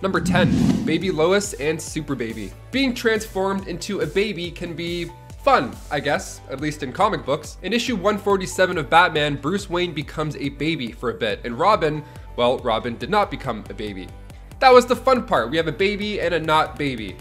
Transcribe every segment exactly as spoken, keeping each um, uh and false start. Number ten, Baby Lois and Super Baby. Being transformed into a baby can be fun, I guess, at least in comic books. In issue one forty-seven of Batman, Bruce Wayne becomes a baby for a bit, and Robin, well, Robin did not become a baby. That was the fun part. We have a baby and a not baby.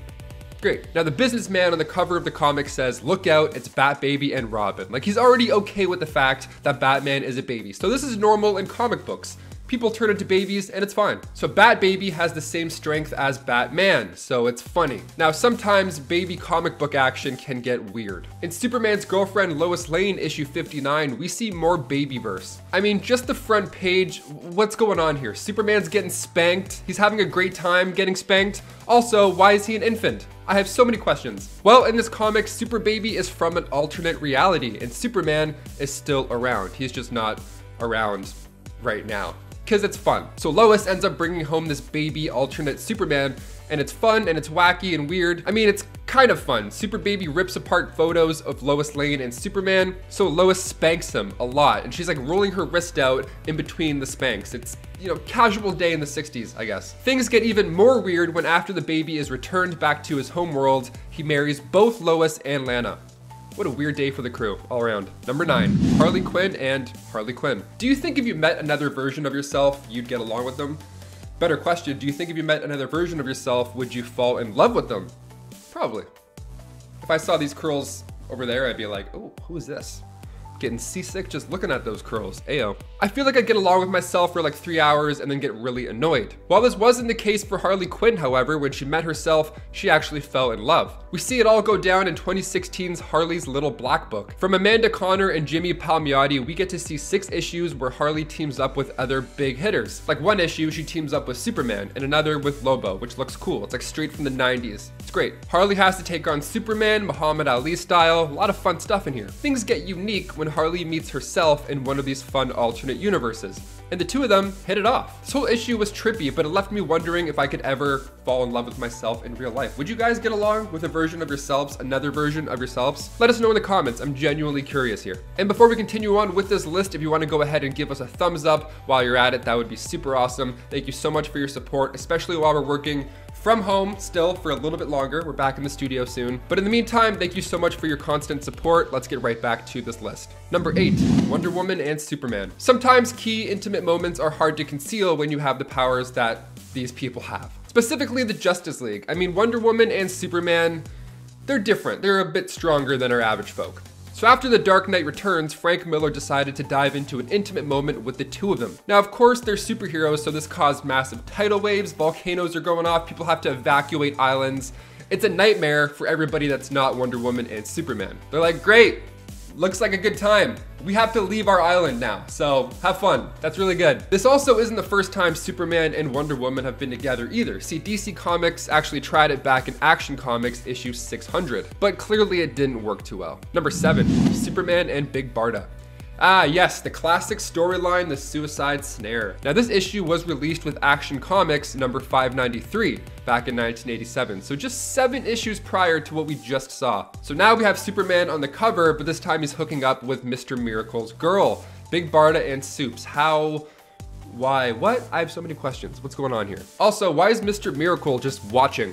Great. Now the businessman on the cover of the comic says, look out, it's Bat Baby and Robin. Like, he's already okay with the fact that Batman is a baby. So this is normal in comic books. People turn into babies and it's fine. So Bat Baby has the same strength as Batman, so it's funny. Now sometimes baby comic book action can get weird. In Superman's Girlfriend Lois Lane issue fifty-nine, we see more baby verse. I mean, just the front page, what's going on here? Superman's getting spanked, he's having a great time getting spanked. Also, why is he an infant? I have so many questions. Well, in this comic, Super Baby is from an alternate reality and Superman is still around. He's just not around right now, because it's fun. So Lois ends up bringing home this baby alternate Superman, and it's fun and it's wacky and weird. I mean, it's kind of fun. Super Baby rips apart photos of Lois Lane and Superman, so Lois spanks him a lot, and she's like rolling her wrist out in between the spanks. It's, you know, casual day in the sixties, I guess. Things get even more weird when, after the baby is returned back to his homeworld, he marries both Lois and Lana. What a weird day for the crew all around. Number nine, Harley Quinn and Harley Quinn. Do you think if you met another version of yourself, you'd get along with them? Better question, do you think if you met another version of yourself, would you fall in love with them? Probably. If I saw these curls over there, I'd be like, oh, who is this? Getting seasick just looking at those curls, ayo. I feel like I'd get along with myself for like three hours and then get really annoyed. While this wasn't the case for Harley Quinn, however, when she met herself, she actually fell in love. We see it all go down in twenty sixteen's Harley's Little Black Book. From Amanda Connor and Jimmy Palmiotti, we get to see six issues where Harley teams up with other big hitters. Like one issue, she teams up with Superman and another with Lobo, which looks cool. It's like straight from the nineties. It's great. Harley has to take on Superman, Muhammad Ali style, a lot of fun stuff in here. Things get unique when Harley meets herself in one of these fun alternate universes, and the two of them hit it off. This whole issue was trippy, but it left me wondering if I could ever fall in love with myself in real life. Would you guys get along with a version of yourselves, another version of yourselves? Let us know in the comments. I'm genuinely curious here. And before we continue on with this list, if you want to go ahead and give us a thumbs up while you're at it, that would be super awesome. Thank you so much for your support, especially while we're working from home still for a little bit longer. We're back in the studio soon. But in the meantime, thank you so much for your constant support. Let's get right back to this list. Number eight, Wonder Woman and Superman. Sometimes key intimate moments are hard to conceal when you have the powers that these people have. Specifically the Justice League. I mean, Wonder Woman and Superman, they're different. They're a bit stronger than our average folk. So after The Dark Knight Returns, Frank Miller decided to dive into an intimate moment with the two of them. Now, of course, they're superheroes, so this caused massive tidal waves, volcanoes are going off, people have to evacuate islands. It's a nightmare for everybody that's not Wonder Woman and Superman. They're like, great, looks like a good time. We have to leave our island now, so have fun. That's really good. This also isn't the first time Superman and Wonder Woman have been together either. See, D C Comics actually tried it back in Action Comics issue six hundred, but clearly it didn't work too well. Number seven, Superman and Big Barda. Ah yes, the classic storyline, the suicide snare. Now this issue was released with Action Comics number five ninety-three back in nineteen eighty-seven, so just seven issues prior to what we just saw. So now we have Superman on the cover, but this time he's hooking up with Mister Miracle's girl, Big Barda and Supes. How? Why? What? I have so many questions. What's going on here? Also, why is Mister Miracle just watching?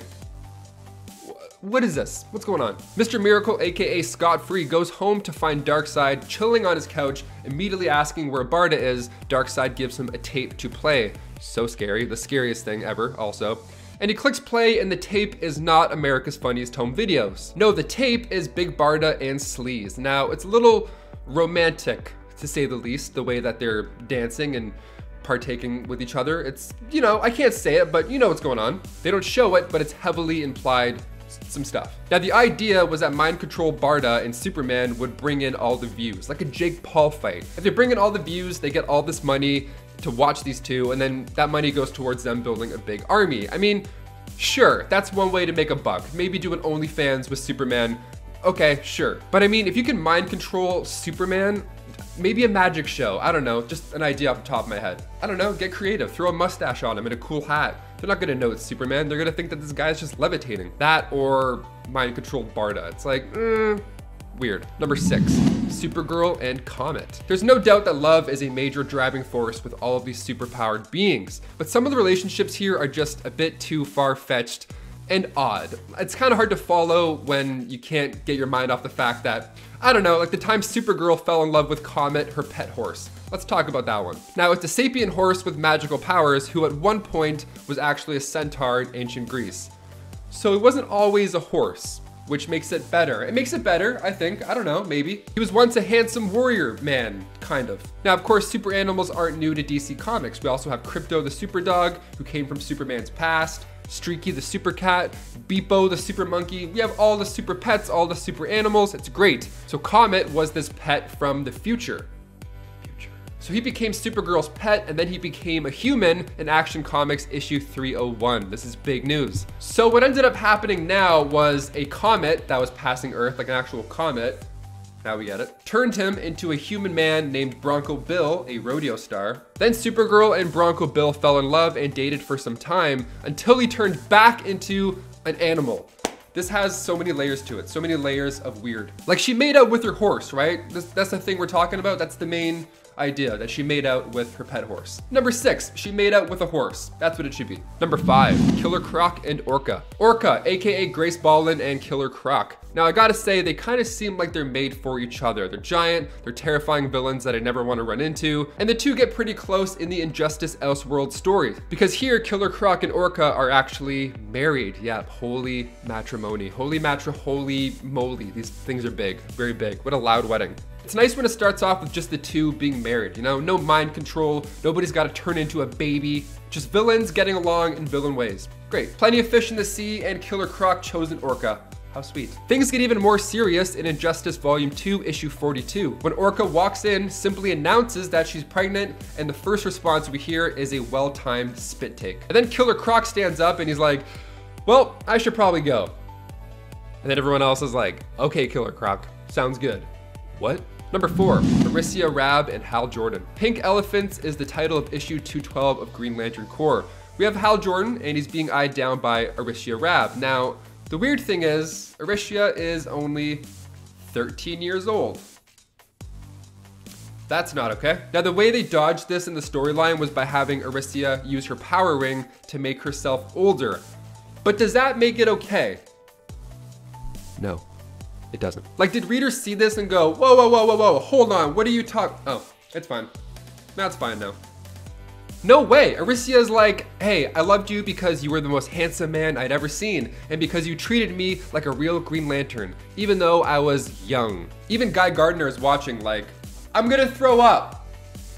What is this? What's going on? Mister Miracle, aka Scott Free, goes home to find Darkseid chilling on his couch, immediately asking where Barda is. Darkseid gives him a tape to play. So scary, the scariest thing ever also. And he clicks play, and the tape is not America's Funniest Home Videos. No, the tape is Big Barda and Sleaze. Now, it's a little romantic, to say the least, the way that they're dancing and partaking with each other. It's, you know, I can't say it, but you know what's going on. They don't show it, but it's heavily implied some stuff. Now the idea was that mind control Barda and Superman would bring in all the views, like a Jake Paul fight. If they bring in all the views, they get all this money to watch these two, and then that money goes towards them building a big army. I mean, sure, that's one way to make a buck. Maybe do an OnlyFans with Superman. Okay, sure. But I mean, if you can mind control Superman, maybe a magic show. I don't know, just an idea off the top of my head. I don't know, get creative, throw a mustache on him and a cool hat. They're not gonna know it's Superman. They're gonna think that this guy's just levitating. That or mind-controlled Barda. It's like, mm, Weird. Number six, Supergirl and Comet. There's no doubt that love is a major driving force with all of these superpowered beings, but some of the relationships here are just a bit too far-fetched and odd. It's kind of hard to follow when you can't get your mind off the fact that, I don't know, like the time Supergirl fell in love with Comet, her pet horse. Let's talk about that one. Now, it's a sapient horse with magical powers who at one point was actually a centaur in ancient Greece. So it wasn't always a horse, which makes it better. It makes it better, I think. I don't know, maybe. He was once a handsome warrior man, kind of. Now, of course, super animals aren't new to D C Comics. We also have Crypto the Super Dog, who came from Superman's past, Streaky the Super Cat, Beepo the Super Monkey. We have all the super pets, all the super animals. It's great. So Comet was this pet from the future. Future. So he became Supergirl's pet, and then he became a human in Action Comics issue three oh one. This is big news. So what ended up happening now was a comet that was passing Earth, like an actual comet, now we get it, turned him into a human man named Bronco Bill, a rodeo star. Then Supergirl and Bronco Bill fell in love and dated for some time until he turned back into an animal. This has so many layers to it, so many layers of weird. Like, she made out with her horse, right? This, that's the thing we're talking about. That's the main idea, that she made out with her pet horse. Number six, she made out with a horse. That's what it should be. Number five, Killer Croc and Orca. Orca, A K A Grace Ballin and Killer Croc. Now I gotta say, they kind of seem like they're made for each other. They're giant, they're terrifying villains that I never want to run into, and the two get pretty close in the Injustice Elseworlds story, because here Killer Croc and Orca are actually married. Yeah, holy matrimony, holy matri, holy moly. These things are big, very big. What a loud wedding. It's nice when it starts off with just the two being married, you know? No mind control, nobody's gotta turn into a baby, just villains getting along in villain ways. Great. Plenty of fish in the sea, and Killer Croc chose an orca. How sweet. Things get even more serious in Injustice Volume two, Issue forty-two, when Orca walks in, simply announces that she's pregnant, and the first response we hear is a well-timed spit take. And then Killer Croc stands up and he's like, well, I should probably go. And then everyone else is like, okay, Killer Croc, sounds good. What? Number four, Mauricia Rabb and Hal Jordan. Pink Elephants is the title of issue two twelve of Green Lantern Corps. We have Hal Jordan, and he's being eyed down by Mauricia Rabb. Now, the weird thing is, Mauricia is only thirteen years old. That's not okay. Now, the way they dodged this in the storyline was by having Mauricia use her power ring to make herself older. But does that make it okay? No. It doesn't. Like, did readers see this and go, whoa, whoa, whoa, whoa, whoa, hold on, what are you talking? Oh, it's fine. That's fine now. No way. Mauricia is like, hey, I loved you because you were the most handsome man I'd ever seen, and because you treated me like a real Green Lantern, even though I was young. Even Guy Gardner is watching like, I'm gonna throw up.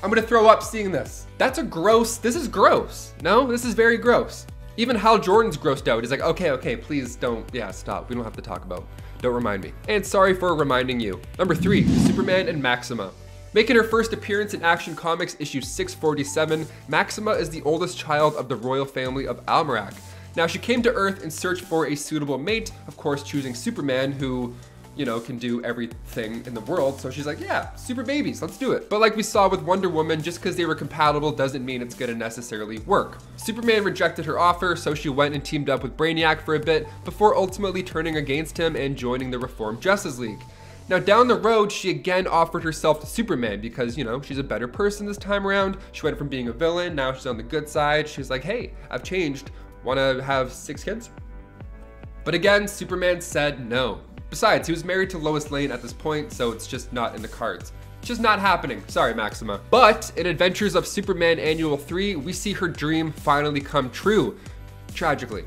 I'm gonna throw up seeing this. That's a gross, this is gross. No, this is very gross. Even Hal Jordan's grossed out. He's like, okay, okay, please don't, yeah, stop. We don't have to talk about. Don't remind me. And sorry for reminding you. Number three, Superman and Maxima. Making her first appearance in Action Comics issue six forty-seven, Maxima is the oldest child of the royal family of Almerac. Now, she came to Earth in search for a suitable mate, of course choosing Superman, who, you know, can do everything in the world. So she's like, yeah, super babies, let's do it. But like we saw with Wonder Woman, just because they were compatible doesn't mean it's gonna necessarily work. Superman rejected her offer, so she went and teamed up with Brainiac for a bit before ultimately turning against him and joining the reformed Justice League. Now, down the road, she again offered herself to Superman because, you know, she's a better person this time around. She went from being a villain, now she's on the good side. She's like, hey, I've changed. Wanna have six kids? But again, Superman said no. Besides, he was married to Lois Lane at this point, so it's just not in the cards. It's just not happening. Sorry, Maxima. But in Adventures of Superman Annual three, we see her dream finally come true, tragically.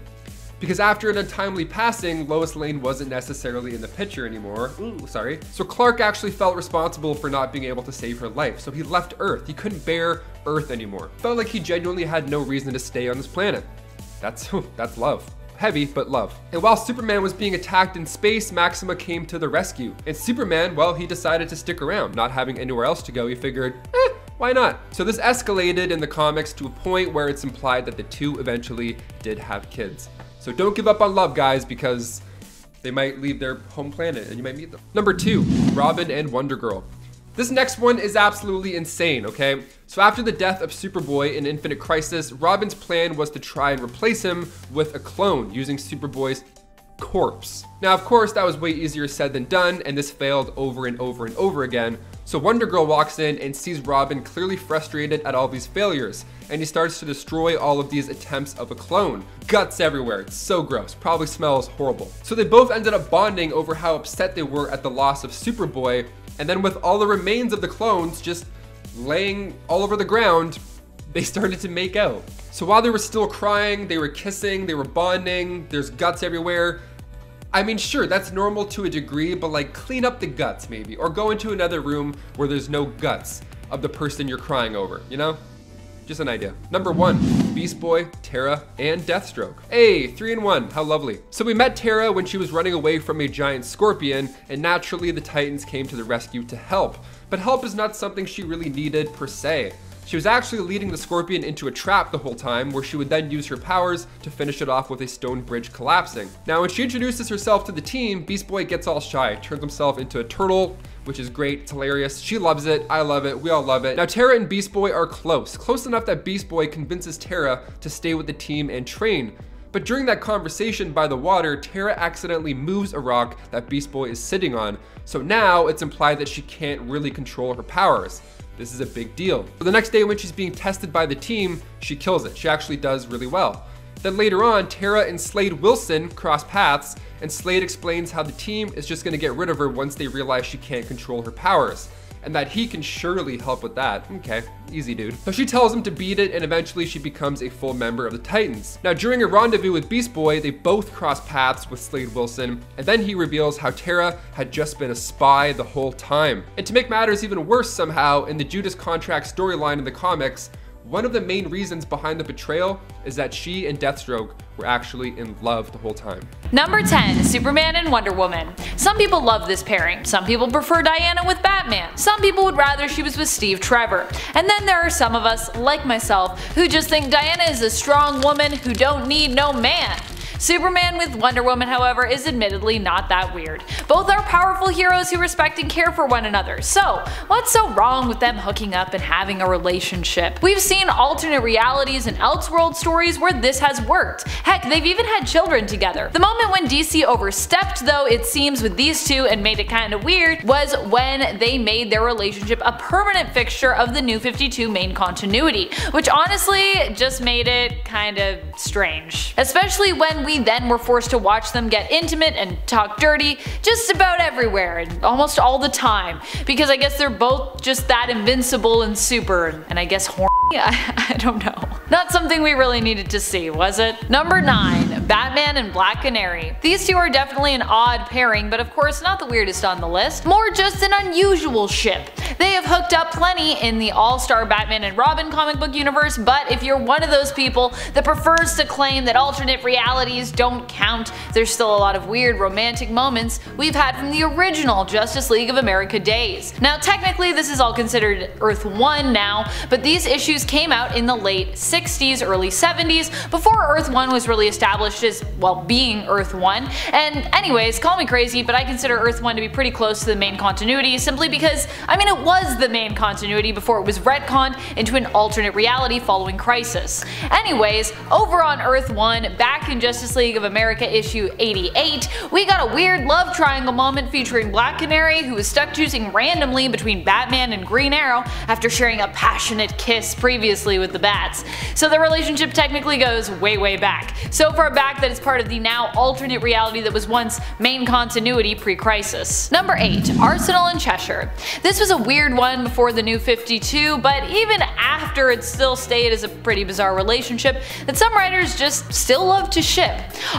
Because after an untimely passing, Lois Lane wasn't necessarily in the picture anymore. Ooh, sorry. So Clark actually felt responsible for not being able to save her life, so he left Earth. He couldn't bear Earth anymore. Felt like he genuinely had no reason to stay on this planet. That's, that's love. Heavy, but love. And while Superman was being attacked in space, Maxima came to the rescue. And Superman, well, he decided to stick around. Not having anywhere else to go, he figured, eh, why not? So this escalated in the comics to a point where it's implied that the two eventually did have kids. So don't give up on love, guys, because they might leave their home planet and you might meet them. Number two, Robin and Wonder Girl. This next one is absolutely insane, okay? So after the death of Superboy in Infinite Crisis, Robin's plan was to try and replace him with a clone using Superboy's corpse. Now, of course, that was way easier said than done, and this failed over and over and over again. So Wonder Girl walks in and sees Robin clearly frustrated at all these failures, and he starts to destroy all of these attempts of a clone. Guts everywhere, it's so gross, probably smells horrible. So they both ended up bonding over how upset they were at the loss of Superboy, and then with all the remains of the clones just laying all over the ground, they started to make out. So while they were still crying, they were kissing, they were bonding, there's guts everywhere. I mean, sure, that's normal to a degree, but like clean up the guts maybe, or go into another room where there's no guts of the person you're crying over, you know? Just an idea. Number one, Beast Boy, Terra, and Deathstroke. Hey, three in one, how lovely. So we met Terra when she was running away from a giant scorpion, and naturally the Titans came to the rescue to help. But help is not something she really needed per se. She was actually leading the scorpion into a trap the whole time, where she would then use her powers to finish it off with a stone bridge collapsing. Now, when she introduces herself to the team, Beast Boy gets all shy, turns himself into a turtle, which is great, it's hilarious. She loves it, I love it, we all love it. Now, Terra and Beast Boy are close, close enough that Beast Boy convinces Terra to stay with the team and train. But during that conversation by the water, Terra accidentally moves a rock that Beast Boy is sitting on, so now it's implied that she can't really control her powers. This is a big deal. But the next day when she's being tested by the team, she kills it. She actually does really well. Then later on, Terra and Slade Wilson cross paths, and Slade explains how the team is just gonna get rid of her once they realize she can't control her powers, and that he can surely help with that. Okay, easy dude. So she tells him to beat it, and eventually she becomes a full member of the Titans. Now during a rendezvous with Beast Boy, they both cross paths with Slade Wilson, and then he reveals how Terra had just been a spy the whole time. And to make matters even worse somehow, in the Judas Contract storyline in the comics, one of the main reasons behind the betrayal is that she and Deathstroke were actually in love the whole time. Number ten, Superman and Wonder Woman. Some people love this pairing, some people prefer Diana with Batman, some people would rather she was with Steve Trevor, and then there are some of us, like myself, who just think Diana is a strong woman who don't need no man. Superman with Wonder Woman, however, is admittedly not that weird. Both are powerful heroes who respect and care for one another, so what's so wrong with them hooking up and having a relationship? We've seen alternate realities and Elseworld stories where this has worked. Heck, they've even had children together. The moment when D C overstepped, though, it seems with these two and made it kinda weird, was when they made their relationship a permanent fixture of the New fifty-two main continuity, which honestly just made it kinda strange. Especially when we We then were forced to watch them get intimate and talk dirty just about everywhere and almost all the time, because I guess they're both just that invincible and super and, and I guess horny? I, I don't know. Not something we really needed to see, was it? Number nine, Batman and Black Canary. These two are definitely an odd pairing, but of course not the weirdest on the list, more just an unusual ship. They have hooked up plenty in the All-Star Batman and Robin comic book universe, but if you're one of those people that prefers to claim that alternate realities don't count, there's still a lot of weird romantic moments we've had from the original Justice League of America days. Now technically this is all considered Earth one now, but these issues came out in the late sixties, early seventies, before Earth one was really established as, well, being Earth one. And anyways, call me crazy, but I consider Earth one to be pretty close to the main continuity, simply because, I mean, it was the main continuity before it was retconned into an alternate reality following Crisis. Anyways, over on Earth one, back in Justice League of America issue eighty-eight, we got a weird love triangle moment featuring Black Canary, who was stuck choosing randomly between Batman and Green Arrow after sharing a passionate kiss previously with the Bats. So their relationship technically goes way way back, so far back that it's part of the now alternate reality that was once main continuity pre-Crisis. Number eight, Arsenal and Cheshire. This was a weird one before the New fifty-two, but even after it still stayed as a pretty bizarre relationship that some writers just still love to ship.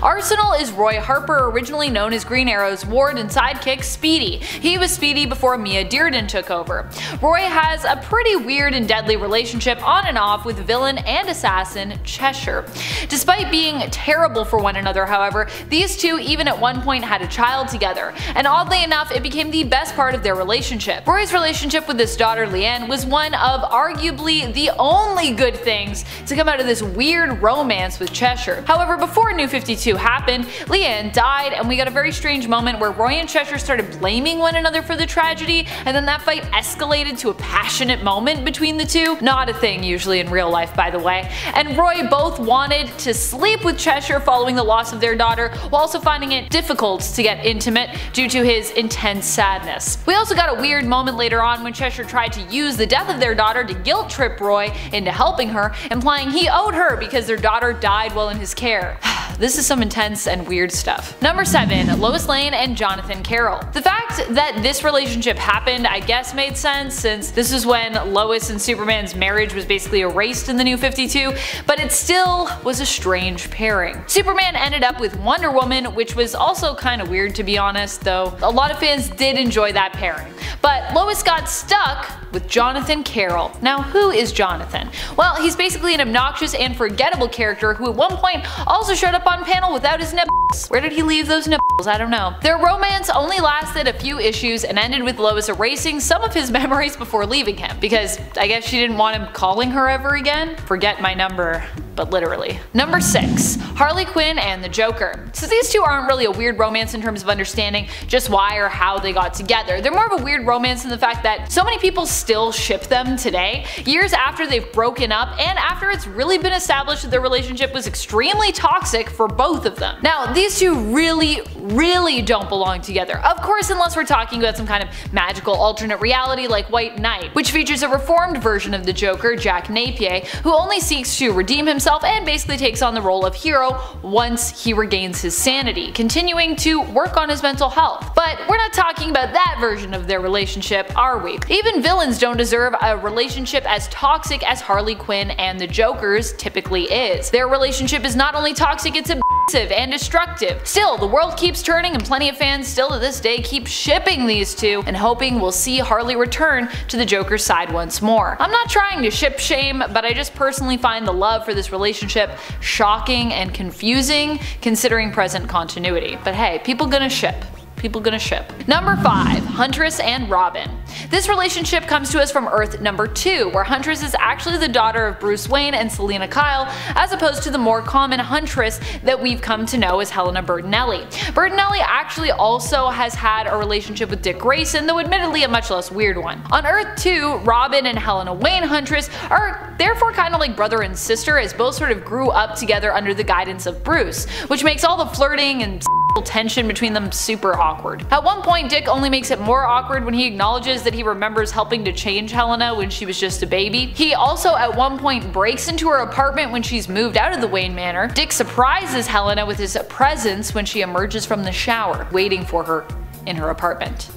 Arsenal is Roy Harper, originally known as Green Arrow's ward and sidekick Speedy. He was Speedy before Mia Dearden took over. Roy has a pretty weird and deadly relationship on and off with villain and assassin Cheshire. Despite being terrible for one another, however, these two even at one point had a child together, and oddly enough it became the best part of their relationship. Roy's relationship with his daughter Leanne was one of arguably the only good things to come out of this weird romance with Cheshire. However, before New fifty-two happened, Leanne died, and we got a very strange moment where Roy and Cheshire started blaming one another for the tragedy, and then that fight escalated to a passionate moment between the two. Not a thing usually in real life, by the way. And Roy both wanted to sleep with Cheshire following the loss of their daughter, while also finding it difficult to get intimate due to his intense sadness. We also got a weird moment later on when Cheshire tried to use the death of their daughter to guilt trip Roy into helping her, implying he owed her because their daughter died while in his care. This is some intense and weird stuff. Number seven. Lois Lane and Jonathan Carroll. The fact that this relationship happened, I guess, made sense, since this is when Lois and Superman's marriage was basically erased in the New fifty-two, but it still was a strange pairing. Superman ended up with Wonder Woman, which was also kinda weird, to be honest, though a lot of fans did enjoy that pairing. But Lois got stuck with Jonathan Carroll. Now, who is Jonathan? Well, he's basically an obnoxious and forgettable character who at one point also showed up on panel without his nipples. Where did he leave those nipples? I don't know. Their romance only lasted a few issues and ended with Lois erasing some of his memories before leaving him, because I guess she didn't want him calling her ever again. Forget my number, but literally. Number six. Harley Quinn and the Joker. So these two aren't really a weird romance in terms of understanding just why or how they got together. They're more of a weird romance in the fact that so many people still ship them today, years after they've broken up and after it's really been established that their relationship was extremely toxic for both of them. Now, these two really, really don't belong together. Of course, unless we're talking about some kind of magical alternate reality like White Knight, which features a reformed version of the Joker, Jack Napier, who only seeks to redeem himself and basically takes on the role of hero once he regains his sanity, continuing to work on his mental health. But we're not talking about that version of their relationship, are we? Even villains don't deserve a relationship as toxic as Harley Quinn and the Joker's typically is. Their relationship is not only toxic, it's abusive and destructive. Still, the world keeps turning and plenty of fans still to this day keep shipping these two and hoping we'll see Harley return to the Joker's side once more. I'm not trying to ship shame, but I just personally find the love for this relationship shocking and confusing considering present continuity. But hey, people gonna ship. People gonna ship. Number five. Huntress and Robin. This relationship comes to us from Earth number two, where Huntress is actually the daughter of Bruce Wayne and Selina Kyle, as opposed to the more common Huntress that we've come to know as Helena Bertinelli. Bertinelli actually also has had a relationship with Dick Grayson, though admittedly a much less weird one. On Earth two, Robin and Helena Wayne Huntress are therefore kind of like brother and sister, as both sort of grew up together under the guidance of Bruce, which makes all the flirting and tension between them super awkward. At one point, Dick only makes it more awkward when he acknowledges that he remembers helping to change Helena when she was just a baby. He also at one point breaks into her apartment when she's moved out of the Wayne Manor. Dick surprises Helena with his presence when she emerges from the shower, waiting for her in her apartment.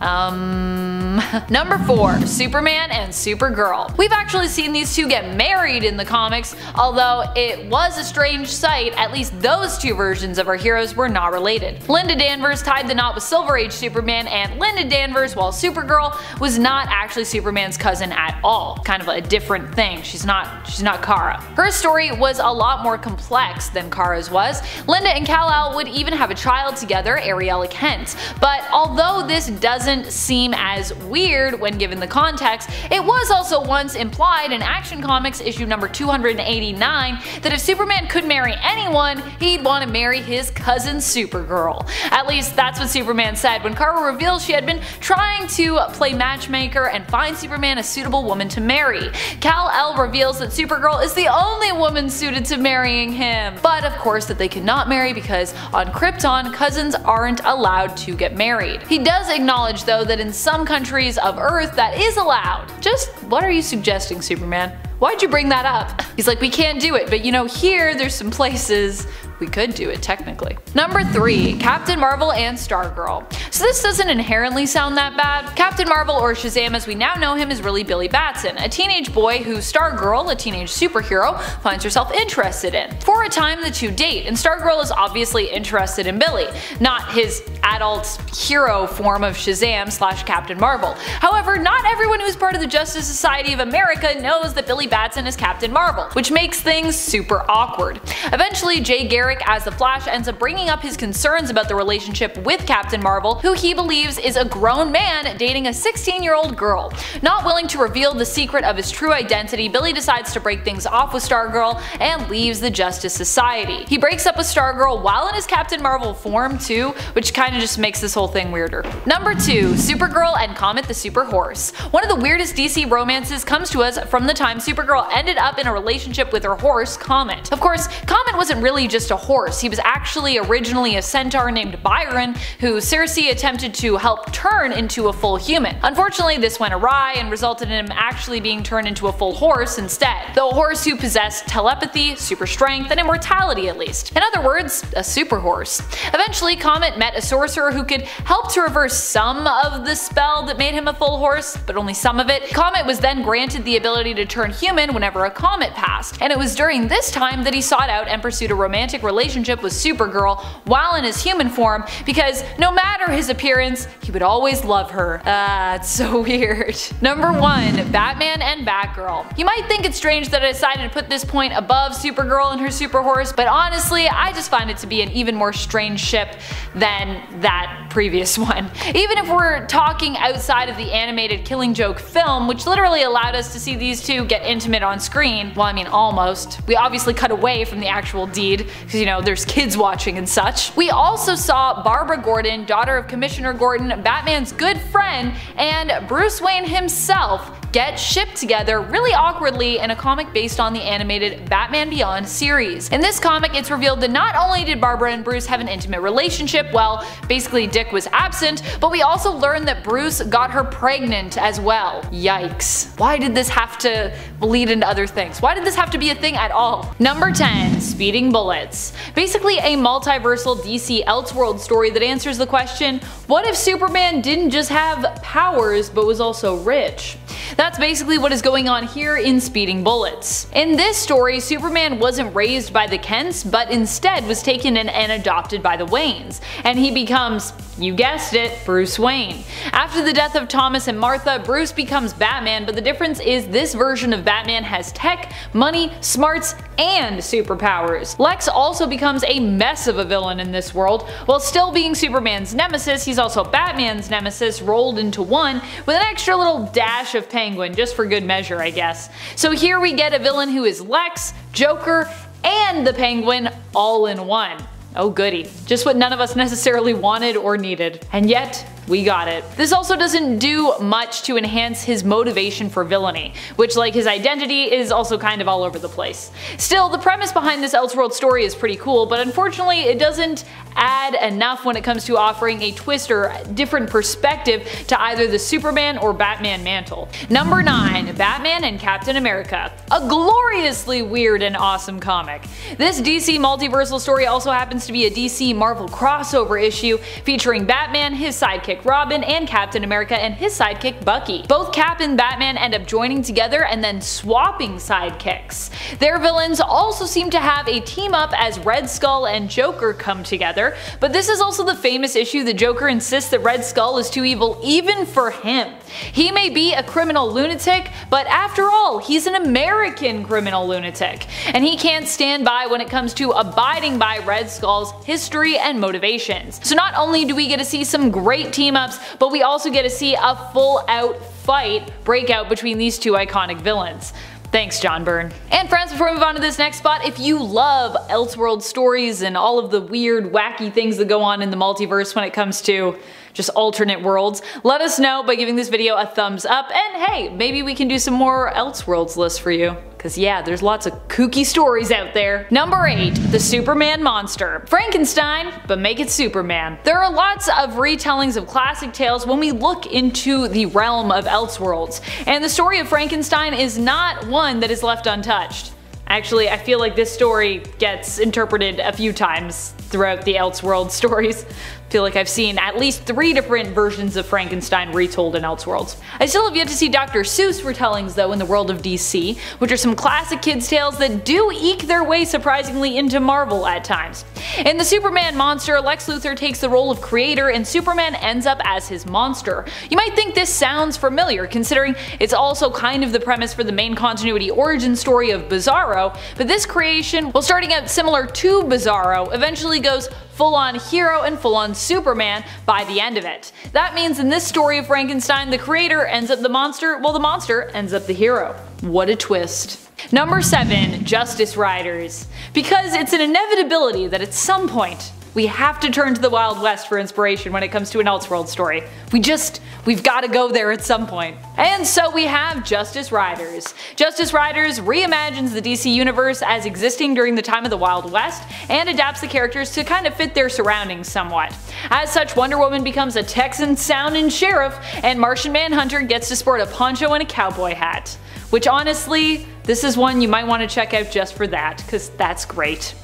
Um, Number four. Superman and Supergirl. We've actually seen these two get married in the comics, although it was a strange sight, at least those two versions of our heroes were not related. Linda Danvers tied the knot with Silver Age Superman and Linda Danvers, while Supergirl was not actually Superman's cousin at all. Kind of a different thing. She's not, she's not Kara. Her story was a lot more complex than Kara's was. Linda and Kal-El would even have a child together, Ariella Kent. But although this does doesn't seem as weird when given the context, it was also once implied in Action Comics issue number two hundred eighty-nine that if Superman could marry anyone, he'd want to marry his cousin Supergirl. At least that's what Superman said when Kara revealed she had been trying to play matchmaker and find Superman a suitable woman to marry. Kal-El reveals that Supergirl is the only woman suited to marrying him, but of course that they cannot marry because on Krypton, cousins aren't allowed to get married. He does acknowledge though that in some countries of Earth that is allowed. Just what are you suggesting, Superman? Why'd you bring that up? He's like, we can't do it, but you know, here there's some places we could do it technically. Number three. Captain Marvel and Stargirl. So this doesn't inherently sound that bad. Captain Marvel, or Shazam as we now know him, is really Billy Batson, a teenage boy who Stargirl, a teenage superhero, finds herself interested in. For a time the two date, and Stargirl is obviously interested in Billy, not his adult hero form of Shazam slash Captain Marvel. However, not everyone who's part of the Justice Society of America knows that Billy Batson is Captain Marvel, which makes things super awkward. Eventually Jay Garrick Eric as the Flash ends up bringing up his concerns about the relationship with Captain Marvel, who he believes is a grown man dating a sixteen year old girl. Not willing to reveal the secret of his true identity, Billy decides to break things off with Stargirl and leaves the Justice Society. He breaks up with Stargirl while in his Captain Marvel form too, which kinda just makes this whole thing weirder. Number two. Supergirl and Comet the Super Horse. One of the weirdest D C romances comes to us from the time Supergirl ended up in a relationship with her horse, Comet. Of course, Comet wasn't really just a horse, he was actually originally a centaur named Byron, who Circe attempted to help turn into a full human. Unfortunately, this went awry and resulted in him actually being turned into a full horse instead, though a horse who possessed telepathy, super strength, and immortality at least. In other words, a super horse. Eventually, Comet met a sorcerer who could help to reverse some of the spell that made him a full horse, but only some of it. Comet was then granted the ability to turn human whenever a comet passed, and it was during this time that he sought out and pursued a romantic relationship with Supergirl while in his human form, because no matter his appearance, he would always love her. Ah, uh, it's so weird. Number one. Batman and Batgirl. You might think it's strange that I decided to put this point above Supergirl and her super horse, but honestly, I just find it to be an even more strange ship than that previous one. Even if we're talking outside of the animated Killing Joke film, which literally allowed us to see these two get intimate on screen, well, I mean almost. We obviously cut away from the actual deed, because you know, there's kids watching and such. We also saw Barbara Gordon, daughter of Commissioner Gordon, Batman's good friend, and Bruce Wayne himself get shipped together really awkwardly in a comic based on the animated Batman Beyond series. In this comic, it's revealed that not only did Barbara and Bruce have an intimate relationship, well, basically Dick was absent, but we also learned that Bruce got her pregnant as well. Yikes. Why did this have to bleed into other things? Why did this have to be a thing at all? Number ten. Speeding Bullets. Basically a multiversal D C Elseworld story that answers the question, what if Superman didn't just have powers but was also rich? That's basically what is going on here in Speeding Bullets. In this story, Superman wasn't raised by the Kents, but instead was taken in and adopted by the Waynes, and he becomes, you guessed it, Bruce Wayne. After the death of Thomas and Martha, Bruce becomes Batman, but the difference is this version of Batman has tech, money, smarts, and superpowers. Lex also becomes a mess of a villain in this world. While still being Superman's nemesis, he's also Batman's nemesis rolled into one, with an extra little dash of pain. Just for good measure, I guess. So here we get a villain who is Lex, Joker, and the Penguin all in one. Oh goody. Just what none of us necessarily wanted or needed. And yet, we got it. This also doesn't do much to enhance his motivation for villainy, which, like his identity, is also kind of all over the place. Still, the premise behind this Elseworld story is pretty cool, but unfortunately it doesn't add enough when it comes to offering a twist or different perspective to either the Superman or Batman mantle. Number nine. Batman and Captain America. A gloriously weird and awesome comic. This D C multiversal story also happens to be a D C Marvel crossover issue featuring Batman, his sidekick Robin, and Captain America and his sidekick Bucky. Both Cap and Batman end up joining together and then swapping sidekicks. Their villains also seem to have a team up as Red Skull and Joker come together, but this is also the famous issue that Joker insists that Red Skull is too evil even for him. He may be a criminal lunatic, but after all, he's an American criminal lunatic, and he can't stand by when it comes to abiding by Red Skull's history and motivations. So not only do we get to see some great team team-ups, but we also get to see a full-out fight break out between these two iconic villains. Thanks, John Byrne. And friends, before we move on to this next spot, if you love Elseworld stories and all of the weird, wacky things that go on in the multiverse when it comes to just alternate worlds, let us know by giving this video a thumbs up, and hey, maybe we can do some more Elseworlds lists for you. Cause yeah, there's lots of kooky stories out there. Number eight. The Superman Monster. Frankenstein, but make it Superman. There are lots of retellings of classic tales when we look into the realm of Elseworlds, and the story of Frankenstein is not one that is left untouched. Actually, I feel like this story gets interpreted a few times throughout the Elseworlds stories. feel like I've seen at least three different versions of Frankenstein retold in Elseworlds. I still have yet to see Doctor Seuss retellings though in the world of D C, which are some classic kids' tales that do eke their way surprisingly into Marvel at times. In The Superman Monster, Lex Luthor takes the role of creator and Superman ends up as his monster. You might think this sounds familiar considering it's also kind of the premise for the main continuity origin story of Bizarro, but this creation, while starting out similar to Bizarro, eventually goes full-on hero and full-on Superman by the end of it. That means in this story of Frankenstein, the creator ends up the monster, while the monster ends up the hero. What a twist. Number seven. Justice Riders. Because it's an inevitability that at some point, we have to turn to the Wild West for inspiration when it comes to an Elseworlds story. We just, we've got to go there at some point. And so we have Justice Riders. Justice Riders reimagines the D C universe as existing during the time of the Wild West and adapts the characters to kind of fit their surroundings somewhat. As such, Wonder Woman becomes a Texan sounding sheriff and Martian Manhunter gets to sport a poncho and a cowboy hat. Which honestly, this is one you might want to check out just for that, because that's great.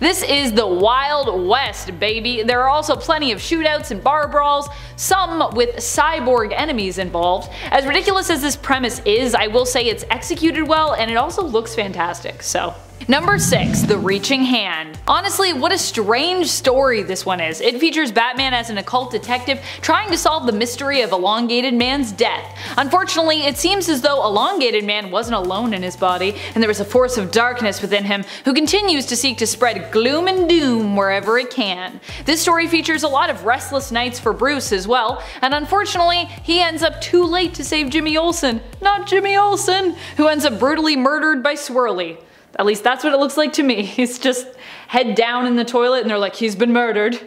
This is the Wild West, baby. There are also plenty of shootouts and bar brawls, some with cyborg enemies involved. As ridiculous as this premise is, I will say it's executed well and it also looks fantastic, so. Number six. The Reaching Hand. Honestly, what a strange story this one is. It features Batman as an occult detective trying to solve the mystery of Elongated Man's death. Unfortunately, it seems as though Elongated Man wasn't alone in his body, and there was a force of darkness within him who continues to seek to spread gloom and doom wherever it can. This story features a lot of restless nights for Bruce as well, and unfortunately, he ends up too late to save Jimmy Olsen. Not Jimmy Olsen, who ends up brutally murdered by Swirly. At least that's what it looks like to me. He's just head down in the toilet and they're like, he's been murdered.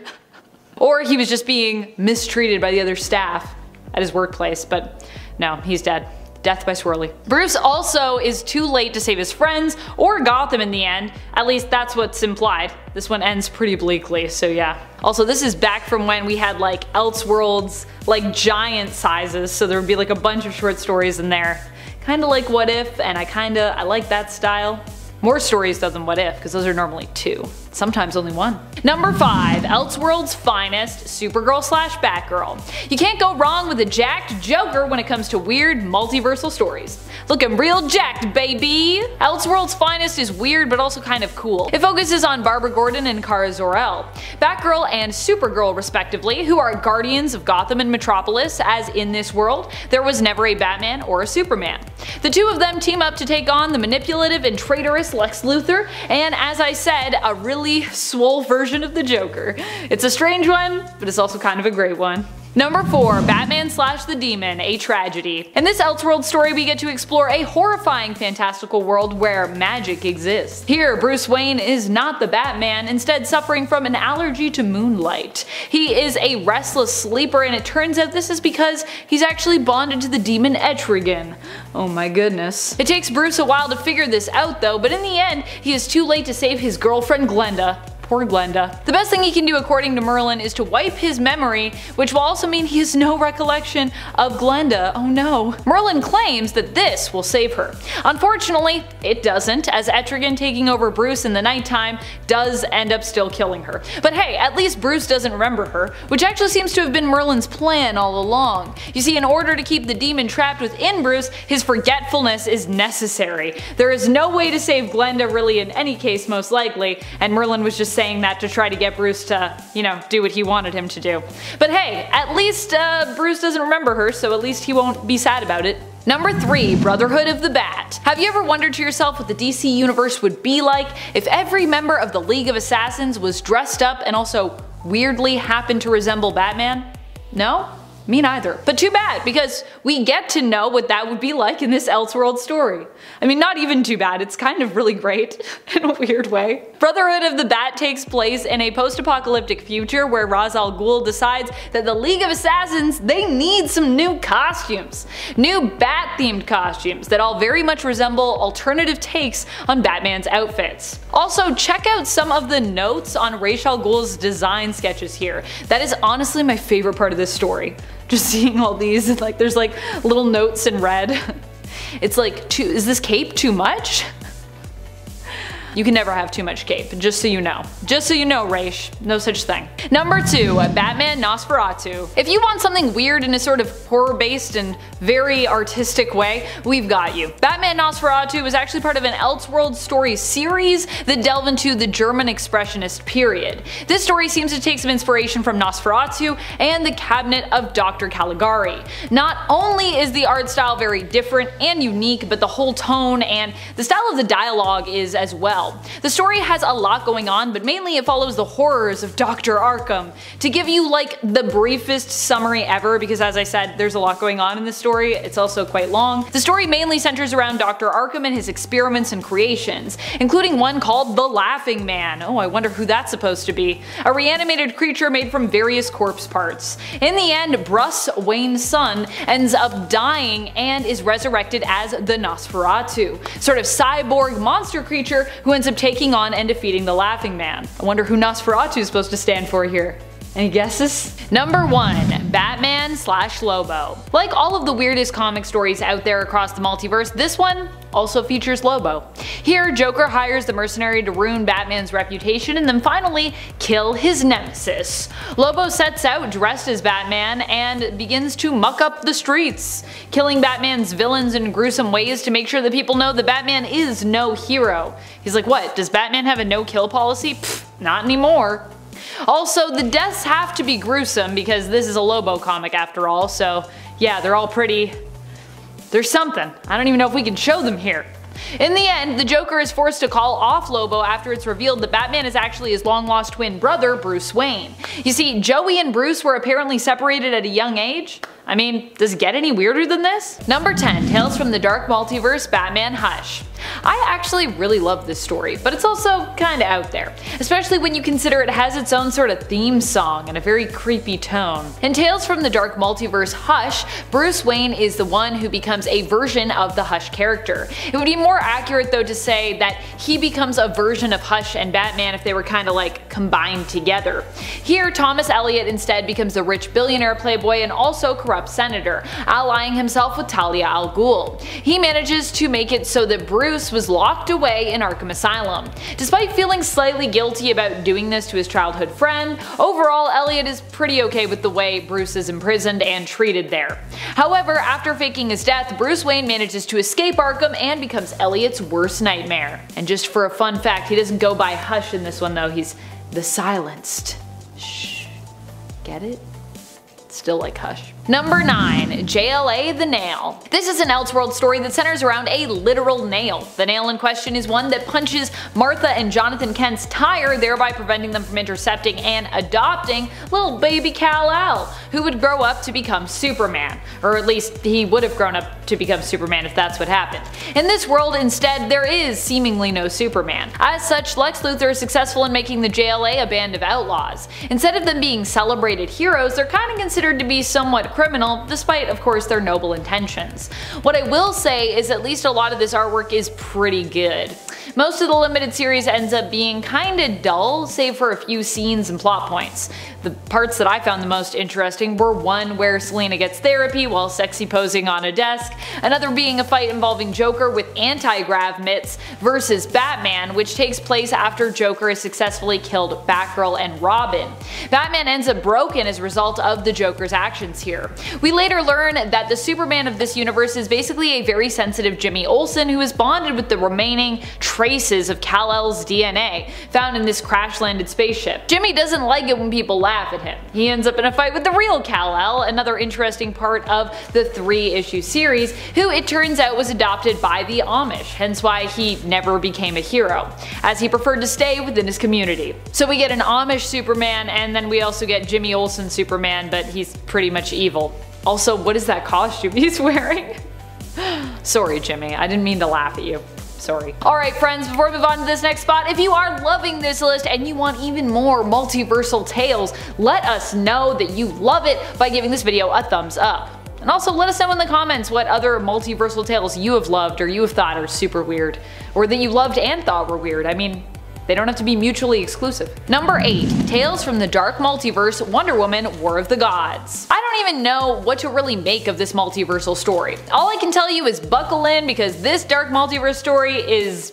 Or he was just being mistreated by the other staff at his workplace, but no, he's dead. Death by Swirly. Bruce also is too late to save his friends or Gotham in the end. At least that's what's implied. This one ends pretty bleakly, so yeah. Also, this is back from when we had like Elseworlds, like giant sizes, so there would be like a bunch of short stories in there. Kinda like What If, and I kinda, I like that style. More stories though than What If, because those are normally two. Sometimes only one. Number five. Elseworlds' finest, Supergirl slash Batgirl. You can't go wrong with a jacked Joker when it comes to weird, multiversal stories. Looking real jacked, baby! Elseworlds' finest is weird but also kind of cool. It focuses on Barbara Gordon and Kara Zor-El, Batgirl and Supergirl respectively, who are guardians of Gotham and Metropolis, as in this world, there was never a Batman or a Superman. The two of them team up to take on the manipulative and traitorous Lex Luthor, and as I said, a really swole version of the Joker. It's a strange one, but it's also kind of a great one. Number four. Batman slash the Demon, a tragedy. In this Elseworlds story, we get to explore a horrifying fantastical world where magic exists. Here, Bruce Wayne is not the Batman, instead suffering from an allergy to moonlight. He is a restless sleeper, and it turns out this is because he's actually bonded to the demon Etrigan. Oh my goodness. It takes Bruce a while to figure this out though, but in the end, he is too late to save his girlfriend Glenda. Poor Glenda. The best thing he can do according to Merlin is to wipe his memory, which will also mean he has no recollection of Glenda. Oh no. Merlin claims that this will save her. Unfortunately, it doesn't, as Etrigan taking over Bruce in the nighttime does end up still killing her. But hey, at least Bruce doesn't remember her, which actually seems to have been Merlin's plan all along. You see, in order to keep the demon trapped within Bruce, his forgetfulness is necessary. There is no way to save Glenda really in any case most likely, and Merlin was just saying saying that to try to get Bruce to, you know, do what he wanted him to do. But hey, at least uh, Bruce doesn't remember her, so at least he won't be sad about it. Number three. Brotherhood of the Bat. Have you ever wondered to yourself what the D C universe would be like if every member of the League of Assassins was dressed up and also weirdly happened to resemble Batman? No? Me neither. But too bad, because we get to know what that would be like in this Elseworlds story. I mean, not even too bad, it's kind of really great in a weird way. Brotherhood of the Bat takes place in a post-apocalyptic future where Ra's al Ghul decides that the League of Assassins, they need some new costumes. New bat-themed costumes that all very much resemble alternative takes on Batman's outfits. Also, check out some of the notes on Ra's al Ghul's design sketches here. That is honestly my favorite part of this story. Just seeing all these, and like there's like little notes in red. It's like, too, is this cape too much? You can never have too much cape, just so you know. Just so you know, Raish, no such thing. Number two, Batman Nosferatu. If you want something weird in a sort of horror-based and very artistic way, we've got you. Batman Nosferatu was actually part of an Elseworlds story series that delved into the German Expressionist period. This story seems to take some inspiration from Nosferatu and the Cabinet of Doctor Caligari. Not only is the art style very different and unique, but the whole tone and the style of the dialogue is as well. The story has a lot going on, but mainly it follows the horrors of Doctor Arkham. To give you like the briefest summary ever, because as I said, there's a lot going on in this story, it's also quite long. The story mainly centers around Doctor Arkham and his experiments and creations, including one called The Laughing Man. Oh, I wonder who that's supposed to be. A reanimated creature made from various corpse parts. In the end, Bruce Wayne's son ends up dying and is resurrected as the Nosferatu, sort of cyborg monster creature who ends up taking on and defeating the Laughing Man. I wonder who Nosferatu is supposed to stand for here. Any guesses? Number one, Batman slash Lobo. Like all of the weirdest comic stories out there across the multiverse, this one also features Lobo. Here, Joker hires the mercenary to ruin Batman's reputation and then finally kill his nemesis. Lobo sets out dressed as Batman and begins to muck up the streets, killing Batman's villains in gruesome ways to make sure that people know that Batman is no hero. He's like, what, does Batman have a no-kill policy? Pfft, not anymore. Also, the deaths have to be gruesome because this is a Lobo comic after all, so yeah, they're all pretty... There's something. I don't even know if we can show them here. In the end, the Joker is forced to call off Lobo after it's revealed that Batman is actually his long-lost twin brother, Bruce Wayne. You see, Joey and Bruce were apparently separated at a young age. I mean, does it get any weirder than this? Number ten, Tales from the Dark Multiverse, Batman Hush. I actually really love this story, but it's also kinda out there, especially when you consider it has its own sort of theme song and a very creepy tone. In Tales from the Dark Multiverse Hush, Bruce Wayne is the one who becomes a version of the Hush character. It would be more accurate though to say that he becomes a version of Hush and Batman if they were kinda like combined together. Here, Thomas Elliott instead becomes the rich billionaire playboy and also corrupt senator, allying himself with Talia al Ghul. He manages to make it so that Bruce Bruce was locked away in Arkham Asylum. Despite feeling slightly guilty about doing this to his childhood friend, overall Elliot is pretty okay with the way Bruce is imprisoned and treated there. However, after faking his death, Bruce Wayne manages to escape Arkham and becomes Elliot's worst nightmare. And just for a fun fact, he doesn't go by Hush in this one though, he's the Silenced. Shh. Get it? Still like Hush. Number nine, J L A the Nail. This is an Elseworlds story that centers around a literal nail. The nail in question is one that punches Martha and Jonathan Kent's tire, thereby preventing them from intercepting and adopting little baby Kal-El, who would grow up to become Superman. Or at least he would have grown up to become Superman if that's what happened. In this world instead, there is seemingly no Superman. As such, Lex Luthor is successful in making the J L A a band of outlaws. Instead of them being celebrated heroes, they're kind of considered to be somewhat criminal, despite of course their noble intentions. What I will say is at least a lot of this artwork is pretty good. Most of the limited series ends up being kinda dull, save for a few scenes and plot points. The parts that I found the most interesting were one where Selina gets therapy while sexy posing on a desk, another being a fight involving Joker with anti-grav mitts versus Batman, which takes place after Joker has successfully killed Batgirl and Robin. Batman ends up broken as a result of the Joker Joker's actions here. We later learn that the Superman of this universe is basically a very sensitive Jimmy Olsen who is bonded with the remaining traces of Kal-El's D N A found in this crash-landed spaceship. Jimmy doesn't like it when people laugh at him. He ends up in a fight with the real Kal-El, another interesting part of the three-issue series, who it turns out was adopted by the Amish, hence why he never became a hero, as he preferred to stay within his community. So we get an Amish Superman, and then we also get Jimmy Olsen Superman, but he He's pretty much evil. Also, what is that costume he's wearing? Sorry, Jimmy, I didn't mean to laugh at you. Sorry. Alright friends, before we move on to this next spot, if you are loving this list and you want even more multiversal tales, let us know that you love it by giving this video a thumbs up. And also let us know in the comments what other multiversal tales you have loved or you have thought are super weird, or that you loved and thought were weird. I mean, they don't have to be mutually exclusive. Number eight, Tales from the Dark Multiverse, Wonder Woman, War of the Gods. I don't even know what to really make of this multiversal story. All I can tell you is buckle in because this Dark Multiverse story is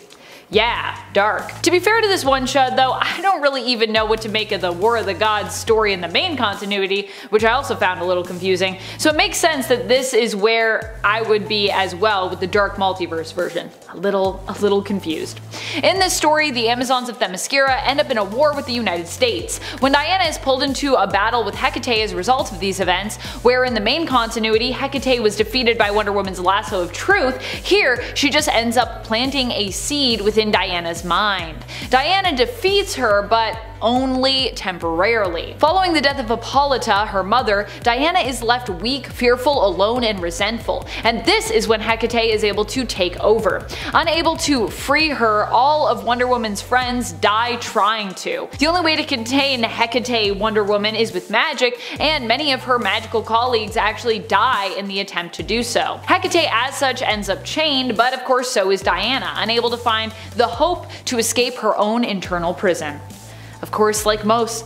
Yeah, dark. To be fair to this one chud though, I don't really even know what to make of the War of the Gods story in the main continuity, which I also found a little confusing, so it makes sense that this is where I would be as well with the Dark Multiverse version. A little, a little confused. In this story, the Amazons of Themyscira end up in a war with the United States. When Diana is pulled into a battle with Hecate as a result of these events, where in the main continuity Hecate was defeated by Wonder Woman's lasso of truth, here she just ends up planting a seed within Diana's mind. Diana defeats her, but only temporarily. Following the death of Hippolyta, her mother, Diana is left weak, fearful, alone, and resentful, and this is when Hecate is able to take over. Unable to free her, all of Wonder Woman's friends die trying to. The only way to contain Hecate Wonder Woman is with magic, and many of her magical colleagues actually die in the attempt to do so. Hecate as such ends up chained, but of course so is Diana, unable to find the hope to escape her own internal prison. Of course, like most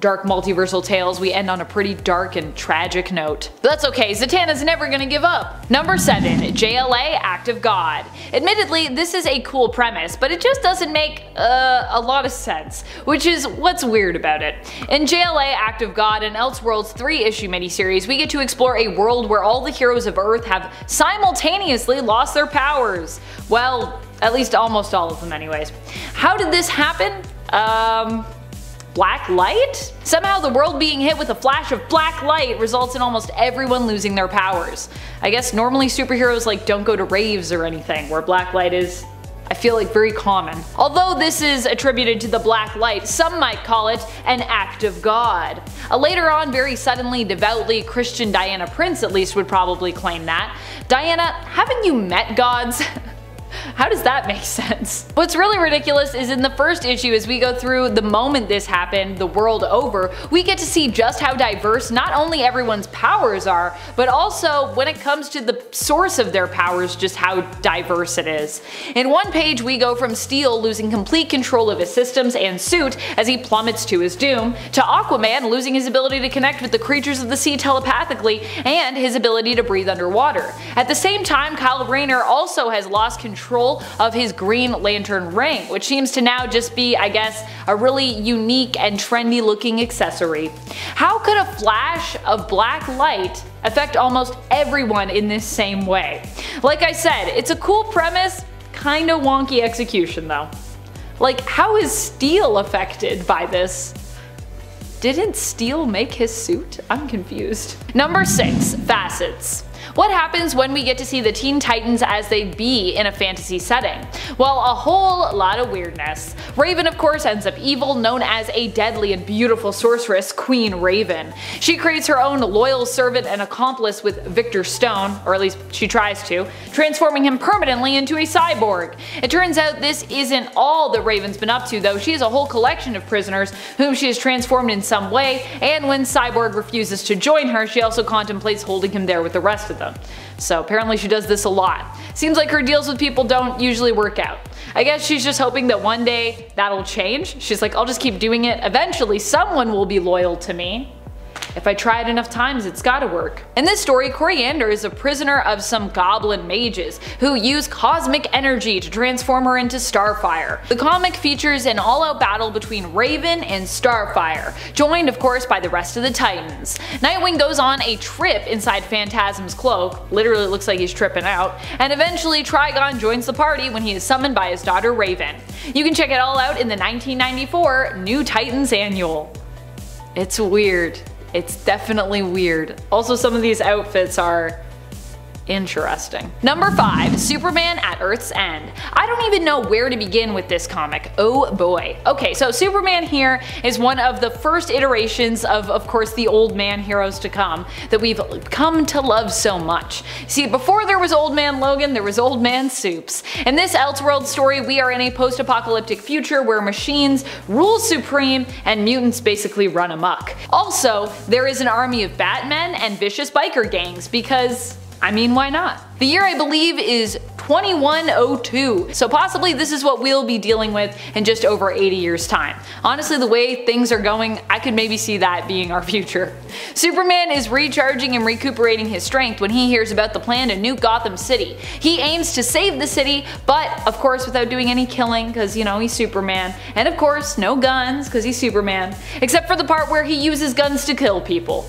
dark multiversal tales, we end on a pretty dark and tragic note. But that's okay, Zatanna's never gonna give up. Number seven. J L A Act of God. Admittedly, this is a cool premise, but it just doesn't make uh, a lot of sense, which is what's weird about it. In J L A Act of God and Elseworlds three issue miniseries, we get to explore a world where all the heroes of Earth have simultaneously lost their powers. Well, at least almost all of them anyways. How did this happen? Um, black light? Somehow the world being hit with a flash of black light results in almost everyone losing their powers. I guess normally superheroes like don't go to raves or anything where black light is, I feel like, very common. Although this is attributed to the black light, some might call it an act of God. A later on, very suddenly, devoutly Christian Diana Prince at least would probably claim that. Diana, haven't you met gods? How does that make sense? What's really ridiculous is in the first issue, as we go through the moment this happened the world over, we get to see just how diverse not only everyone's powers are, but also when it comes to the source of their powers, just how diverse it is. In one page we go from Steel losing complete control of his systems and suit as he plummets to his doom, to Aquaman losing his ability to connect with the creatures of the sea telepathically and his ability to breathe underwater. At the same time, Kyle Rayner also has lost control Control of his Green Lantern ring, which seems to now just be, I guess, a really unique and trendy looking accessory. How could a flash of black light affect almost everyone in this same way? Like I said, it's a cool premise, kinda wonky execution though. Like, how is Steel affected by this? Didn't Steel make his suit? I'm confused. Number six. Facets. What happens when we get to see the Teen Titans as they be in a fantasy setting? Well, a whole lot of weirdness. Raven, of course, ends up evil, known as a deadly and beautiful sorceress, Queen Raven. She creates her own loyal servant and accomplice with Victor Stone, or at least she tries to, transforming him permanently into a cyborg. It turns out this isn't all that Raven's been up to though. She has a whole collection of prisoners whom she has transformed in some way, and when Cyborg refuses to join her, she also contemplates holding him there with the rest of them. So apparently she does this a lot. Seems like her deals with people don't usually work out. I guess she's just hoping that one day that'll change. She's like, I'll just keep doing it. Eventually someone will be loyal to me. If I try it enough times, it's gotta work. In this story, Coriander is a prisoner of some goblin mages who use cosmic energy to transform her into Starfire. The comic features an all-out battle between Raven and Starfire, joined of course by the rest of the Titans. Nightwing goes on a trip inside Phantasm's cloak, literally it looks like he's tripping out, and eventually Trigon joins the party when he is summoned by his daughter Raven. You can check it all out in the nineteen ninety-four New Titans Annual. It's weird. It's definitely weird. Also, some of these outfits are interesting. Number five. Superman at Earth's End. I don't even know where to begin with this comic. Oh boy. Okay, so Superman here is one of the first iterations of, of course, the old man heroes to come that we've come to love so much. See, before there was Old Man Logan, there was Old Man Supes. In this Elseworld story, we are in a post-apocalyptic future where machines rule supreme and mutants basically run amok. Also, there is an army of Batmen and vicious biker gangs because, I mean, why not? The year, I believe, is twenty-one oh two. So possibly this is what we'll be dealing with in just over eighty years time. Honestly, the way things are going, I could maybe see that being our future. Superman is recharging and recuperating his strength when he hears about the plan to nuke Gotham City. He aims to save the city, but of course without doing any killing, cause you know, he's Superman. And of course, no guns, cause he's Superman. Except for the part where he uses guns to kill people.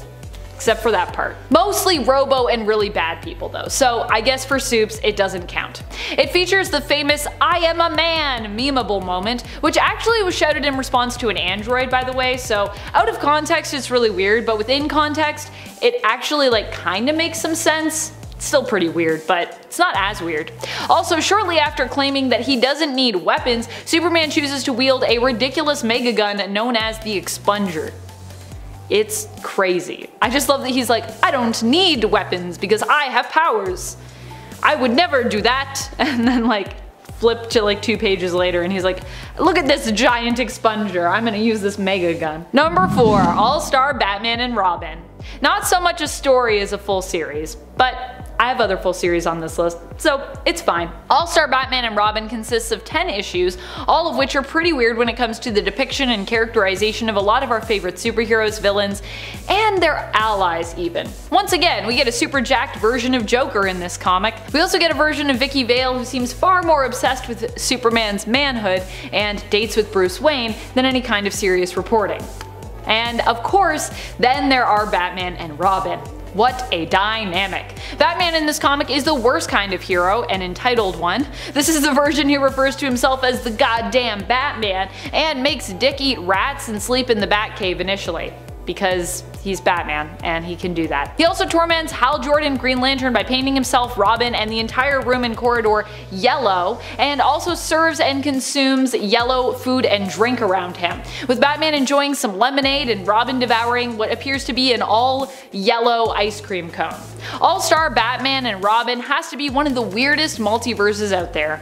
Except for that part. Mostly robo and really bad people though, so I guess for Supes it doesn't count. It features the famous "I am a man" memeable moment, which actually was shouted in response to an android, by the way, so out of context it's really weird, but within context it actually like kinda makes some sense. Still pretty weird, but it's not as weird. Also, shortly after claiming that he doesn't need weapons, Superman chooses to wield a ridiculous mega gun known as the Expunger. It's crazy. I just love that he's like, I don't need weapons because I have powers. I would never do that. And then like flip to like two pages later and he's like, look at this giant Expunger. I'm gonna use this mega gun. Number four, All-Star Batman and Robin. Not so much a story as a full series, but I have other full series on this list, so it's fine. All-Star Batman and Robin consists of ten issues, all of which are pretty weird when it comes to the depiction and characterization of a lot of our favorite superheroes, villains, and their allies even. Once again, we get a super jacked version of Joker in this comic. We also get a version of Vicky Vale who seems far more obsessed with Superman's manhood and dates with Bruce Wayne than any kind of serious reporting. And of course, then there are Batman and Robin. What a dynamic. Batman in this comic is the worst kind of hero, an entitled one. This is the version who refers to himself as the goddamn Batman and makes Dick eat rats and sleep in the Batcave initially. Because he's Batman and he can do that. He also torments Hal Jordan, Green Lantern, by painting himself, Robin, and the entire room and corridor yellow, and also serves and consumes yellow food and drink around him, with Batman enjoying some lemonade and Robin devouring what appears to be an all yellow ice cream cone. All-Star Batman and Robin has to be one of the weirdest multiverses out there.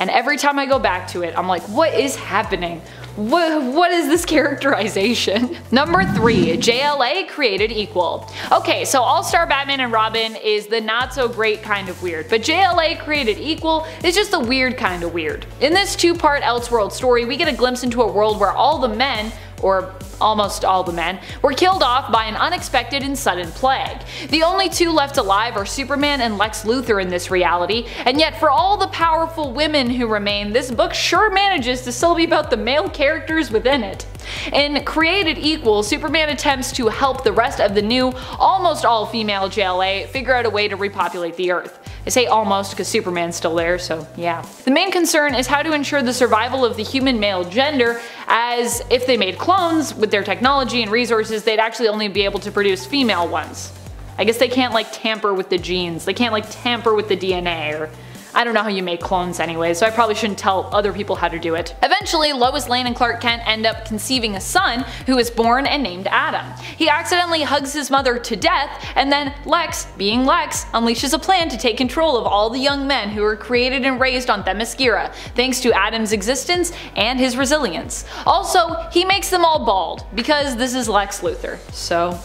And every time I go back to it, I'm like, what is happening? What, what is this characterization? Number three, J L A created equal. Okay, so All-Star Batman and Robin is the not so great kind of weird, but J L A created equal is just the weird kind of weird. In this two-part Elseworld story, we get a glimpse into a world where all the men, or almost all the men, were killed off by an unexpected and sudden plague. The only two left alive are Superman and Lex Luthor in this reality, and yet for all the powerful women who remain, this book sure manages to still be about the male characters within it. In Created Equal, Superman attempts to help the rest of the new, almost all-female J L A figure out a way to repopulate the Earth. I say almost because Superman's still there, so yeah. The main concern is how to ensure the survival of the human male gender, as if they made clones, with their technology and resources, they'd actually only be able to produce female ones. I guess they can't like tamper with the genes, they can't like tamper with the D N A, or I don't know how you make clones anyway, so I probably shouldn't tell other people how to do it. Eventually, Lois Lane and Clark Kent end up conceiving a son who is born and named Adam. He accidentally hugs his mother to death, and then Lex, being Lex, unleashes a plan to take control of all the young men who were created and raised on Themyscira, thanks to Adam's existence and his resilience. Also, he makes them all bald, because this is Lex Luthor. So,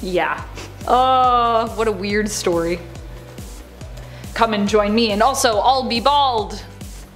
yeah. Oh, what a weird story. Come and join me, and also I'll be bald,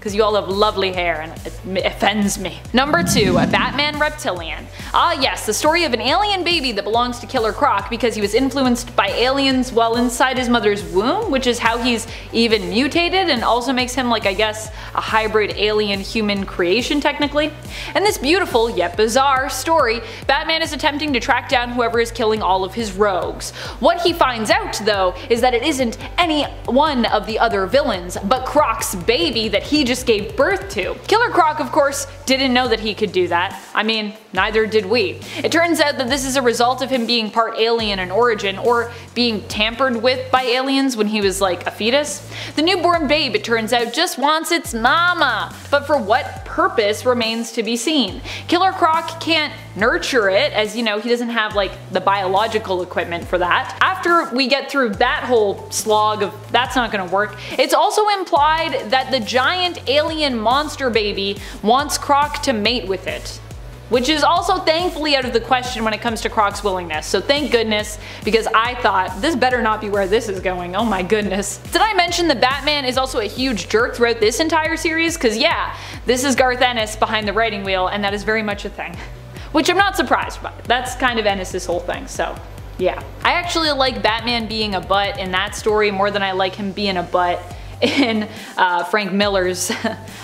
because you all have lovely hair and it offends me. Number two, a Batman Reptilian. Ah yes, the story of an alien baby that belongs to Killer Croc because he was influenced by aliens while inside his mother's womb, which is how he's even mutated and also makes him like, I guess, a hybrid alien-human creation technically. In this beautiful yet bizarre story, Batman is attempting to track down whoever is killing all of his rogues. What he finds out though is that it isn't any one of the other villains, but Croc's baby that he just just gave birth to. Killer Croc, of course, didn't know that he could do that. I mean, neither did we. It turns out that this is a result of him being part alien in origin, or being tampered with by aliens when he was like a fetus. The newborn babe, it turns out, just wants its mama, but for what purpose remains to be seen. Killer Croc can't nurture it, as you know, he doesn't have like the biological equipment for that. After we get through that whole slog of that's not gonna work, it's also implied that the giant alien monster baby wants Croc to mate with it. which is also thankfully out of the question when it comes to Crocs willingness. So thank goodness, because I thought this better not be where this is going. Oh my goodness. Did I mention the Batman is also a huge jerk throughout this entire series? Cause yeah, this is Garth Ennis behind the writing wheel, and that is very much a thing, which I'm not surprised by. That's kind of Ennis's whole thing, so yeah. I actually like Batman being a butt in that story more than I like him being a butt in uh, Frank Miller's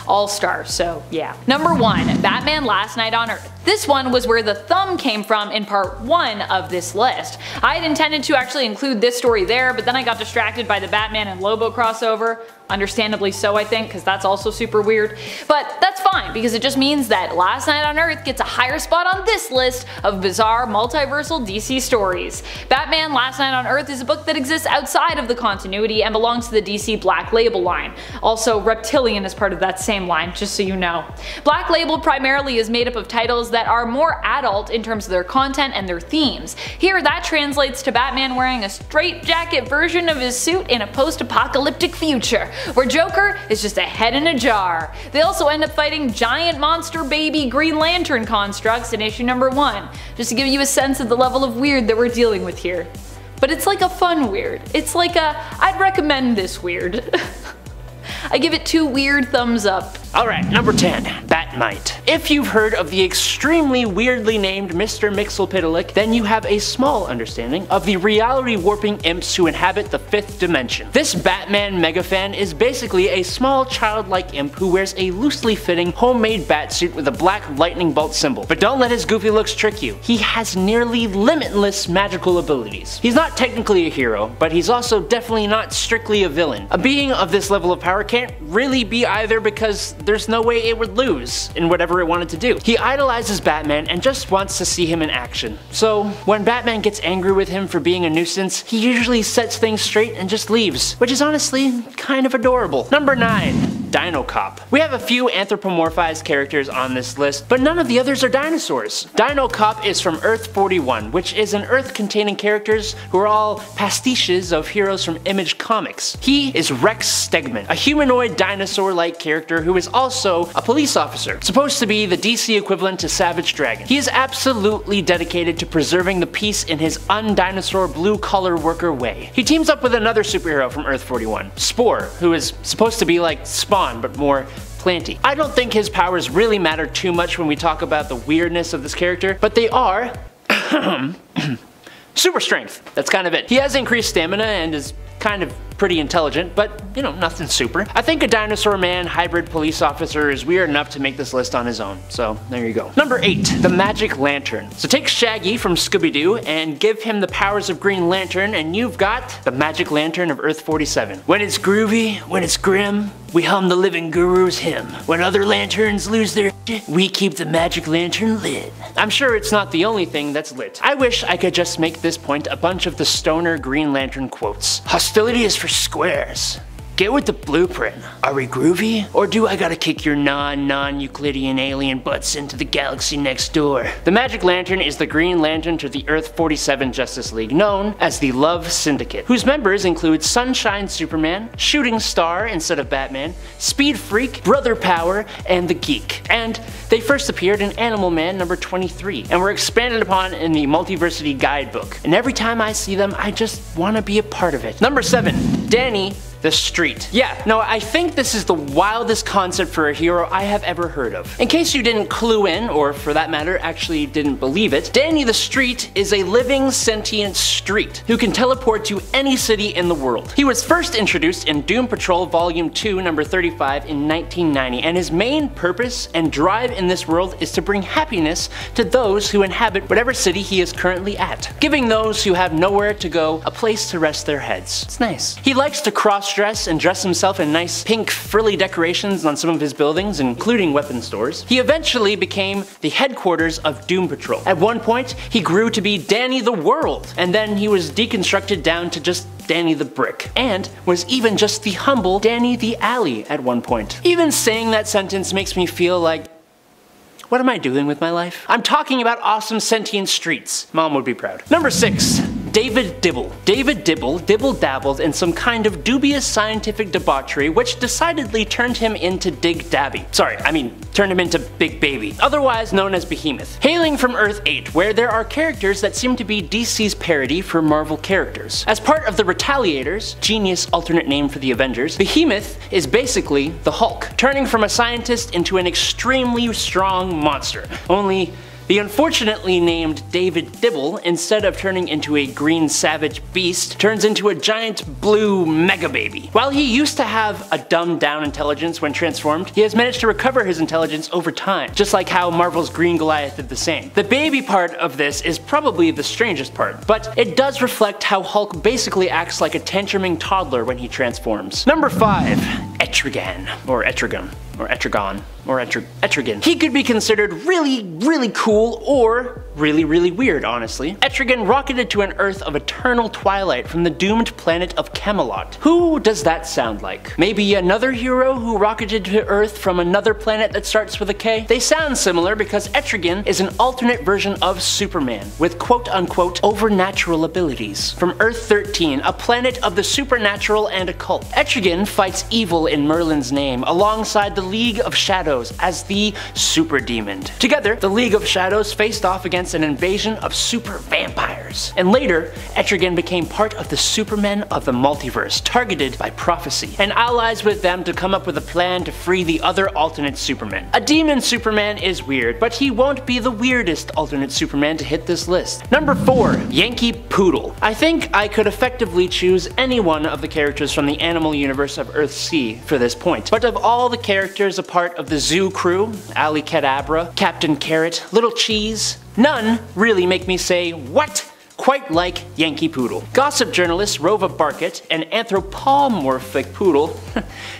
All-Star, so yeah. Number one, Batman Last Night on Earth. This one was where the thumb came from in part one of this list. I had intended to actually include this story there, but then I got distracted by the Batman and Lobo crossover. Understandably so, I think, because that's also super weird. But that's fine, because it just means that Last Night on Earth gets a higher spot on this list of bizarre multiversal D C stories. Batman Last Night on Earth is a book that exists outside of the continuity and belongs to the D C Black Label line. Also, Reptilian is part of that same line, just so you know. Black Label primarily is made up of titles that are more adult in terms of their content and their themes. Here, that translates to Batman wearing a straitjacket version of his suit in a post-apocalyptic future, where Joker is just a head in a jar. They also end up fighting giant monster baby Green Lantern constructs in issue number one, just to give you a sense of the level of weird that we're dealing with here. But it's like a fun weird. It's like a, I'd recommend this weird. I give it two weird thumbs up. Alright, number ten, Batmite. If you've heard of the extremely weirdly named Mister Mixelpiddalic, then you have a small understanding of the reality warping imps who inhabit the fifth dimension. This Batman megafan is basically a small childlike imp who wears a loosely fitting homemade batsuit with a black lightning bolt symbol. But don't let his goofy looks trick you. He has nearly limitless magical abilities. He's not technically a hero, but he's also definitely not strictly a villain. A being of this level of power can't really be either, because there's no way it would lose in whatever it wanted to do. He idolizes Batman and just wants to see him in action. So when Batman gets angry with him for being a nuisance, he usually sets things straight and just leaves, which is honestly kind of adorable. Number nine. Dino Cop. We have a few anthropomorphized characters on this list, but none of the others are dinosaurs. Dino Cop is from Earth forty-one, which is an Earth containing characters who are all pastiches of heroes from Image Comics. He is Rex Stegman, a humanoid dinosaur-like character who is also a police officer, supposed to be the D C equivalent to Savage Dragon. He is absolutely dedicated to preserving the peace in his un-dinosaur blue-collar worker way. He teams up with another superhero from Earth forty-one, Spore, who is supposed to be like Spawn, but more planty. I don't think his powers really matter too much when we talk about the weirdness of this character, but they are super strength. That's kind of it. He has increased stamina and is kind of pretty intelligent, but you know, nothing super. I think a dinosaur man hybrid police officer is weird enough to make this list on his own, so there you go. Number eight, the Magic Lantern. So take Shaggy from Scooby-Doo and give him the powers of Green Lantern and you've got the Magic Lantern of Earth forty-seven. When it's groovy, when it's grim, we hum the living guru's hymn. When other lanterns lose their shit, we keep the Magic Lantern lit. I'm sure it's not the only thing that's lit. I wish I could just make this point a bunch of the stoner Green Lantern quotes. Hostility is for squares. Get with the blueprint. Are we groovy? Or do I gotta kick your non-non-Euclidean alien butts into the galaxy next door? The Magic Lantern is the Green Lantern to the Earth forty-seven Justice League, known as the Love Syndicate, whose members include Sunshine Superman, Shooting Star instead of Batman, Speed Freak, Brother Power, and the Geek. And they first appeared in Animal Man number twenty-three, and were expanded upon in the Multiversity Guidebook. And every time I see them, I just wanna be a part of it. Number seven, Danny the Street. Yeah, no, I think this is the wildest concept for a hero I have ever heard of. In case you didn't clue in, or for that matter, actually didn't believe it, Danny the Street is a living, sentient street who can teleport to any city in the world. He was first introduced in Doom Patrol Volume two, number thirty-five in nineteen ninety, and his main purpose and drive in this world is to bring happiness to those who inhabit whatever city he is currently at, giving those who have nowhere to go a place to rest their heads. It's nice. He likes to cross dress and dress himself in nice pink frilly decorations on some of his buildings, including weapon stores. He eventually became the headquarters of Doom Patrol. At one point, he grew to be Danny the World, and then he was deconstructed down to just Danny the Brick, and was even just the humble Danny the Alley at one point. Even saying that sentence makes me feel like, what am I doing with my life? I'm talking about awesome sentient streets. Mom would be proud. Number six. David Dibble. David Dibble dibble-dabbled in some kind of dubious scientific debauchery which decidedly turned him into Dig Dabby. Sorry, I mean turned him into Big Baby, otherwise known as Behemoth. Hailing from Earth eight, where there are characters that seem to be D C's parody for Marvel characters. As part of the Retaliators, genius alternate name for the Avengers, Behemoth is basically the Hulk, turning from a scientist into an extremely strong monster. Only the unfortunately named David Dibble, instead of turning into a green savage beast, turns into a giant blue mega baby. While he used to have a dumbed down intelligence when transformed, he has managed to recover his intelligence over time, just like how Marvel's Green Goliath did the same. The baby part of this is probably the strangest part, but it does reflect how Hulk basically acts like a tantruming toddler when he transforms. Number five. Etrigan, or Etrigan, or Etrigan, or Etri Etrigan. He could be considered really, really cool or really, really weird, honestly. Etrigan rocketed to an Earth of eternal twilight from the doomed planet of Camelot. Who does that sound like? Maybe another hero who rocketed to Earth from another planet that starts with a K? They sound similar because Etrigan is an alternate version of Superman with quote-unquote overnatural abilities. From Earth thirteen, a planet of the supernatural and occult, Etrigan fights evil in Merlin's name alongside the League of Shadows as the Super Demon. Together, the League of Shadows faced off against an invasion of super vampires. And later, Etrigan became part of the Supermen of the multiverse, targeted by prophecy, and allies with them to come up with a plan to free the other alternate Supermen. A demon Superman is weird, but he won't be the weirdest alternate Superman to hit this list. Number four. Yankee Poodle. I think I could effectively choose any one of the characters from the animal universe of Earth-C for this point, but of all the characters a part of the zoo crew, Ali Kadabra, Captain Carrot, Little Cheese, none really make me say, what? Quite like Yankee Poodle. Gossip journalist Rova Barkett, an anthropomorphic poodle,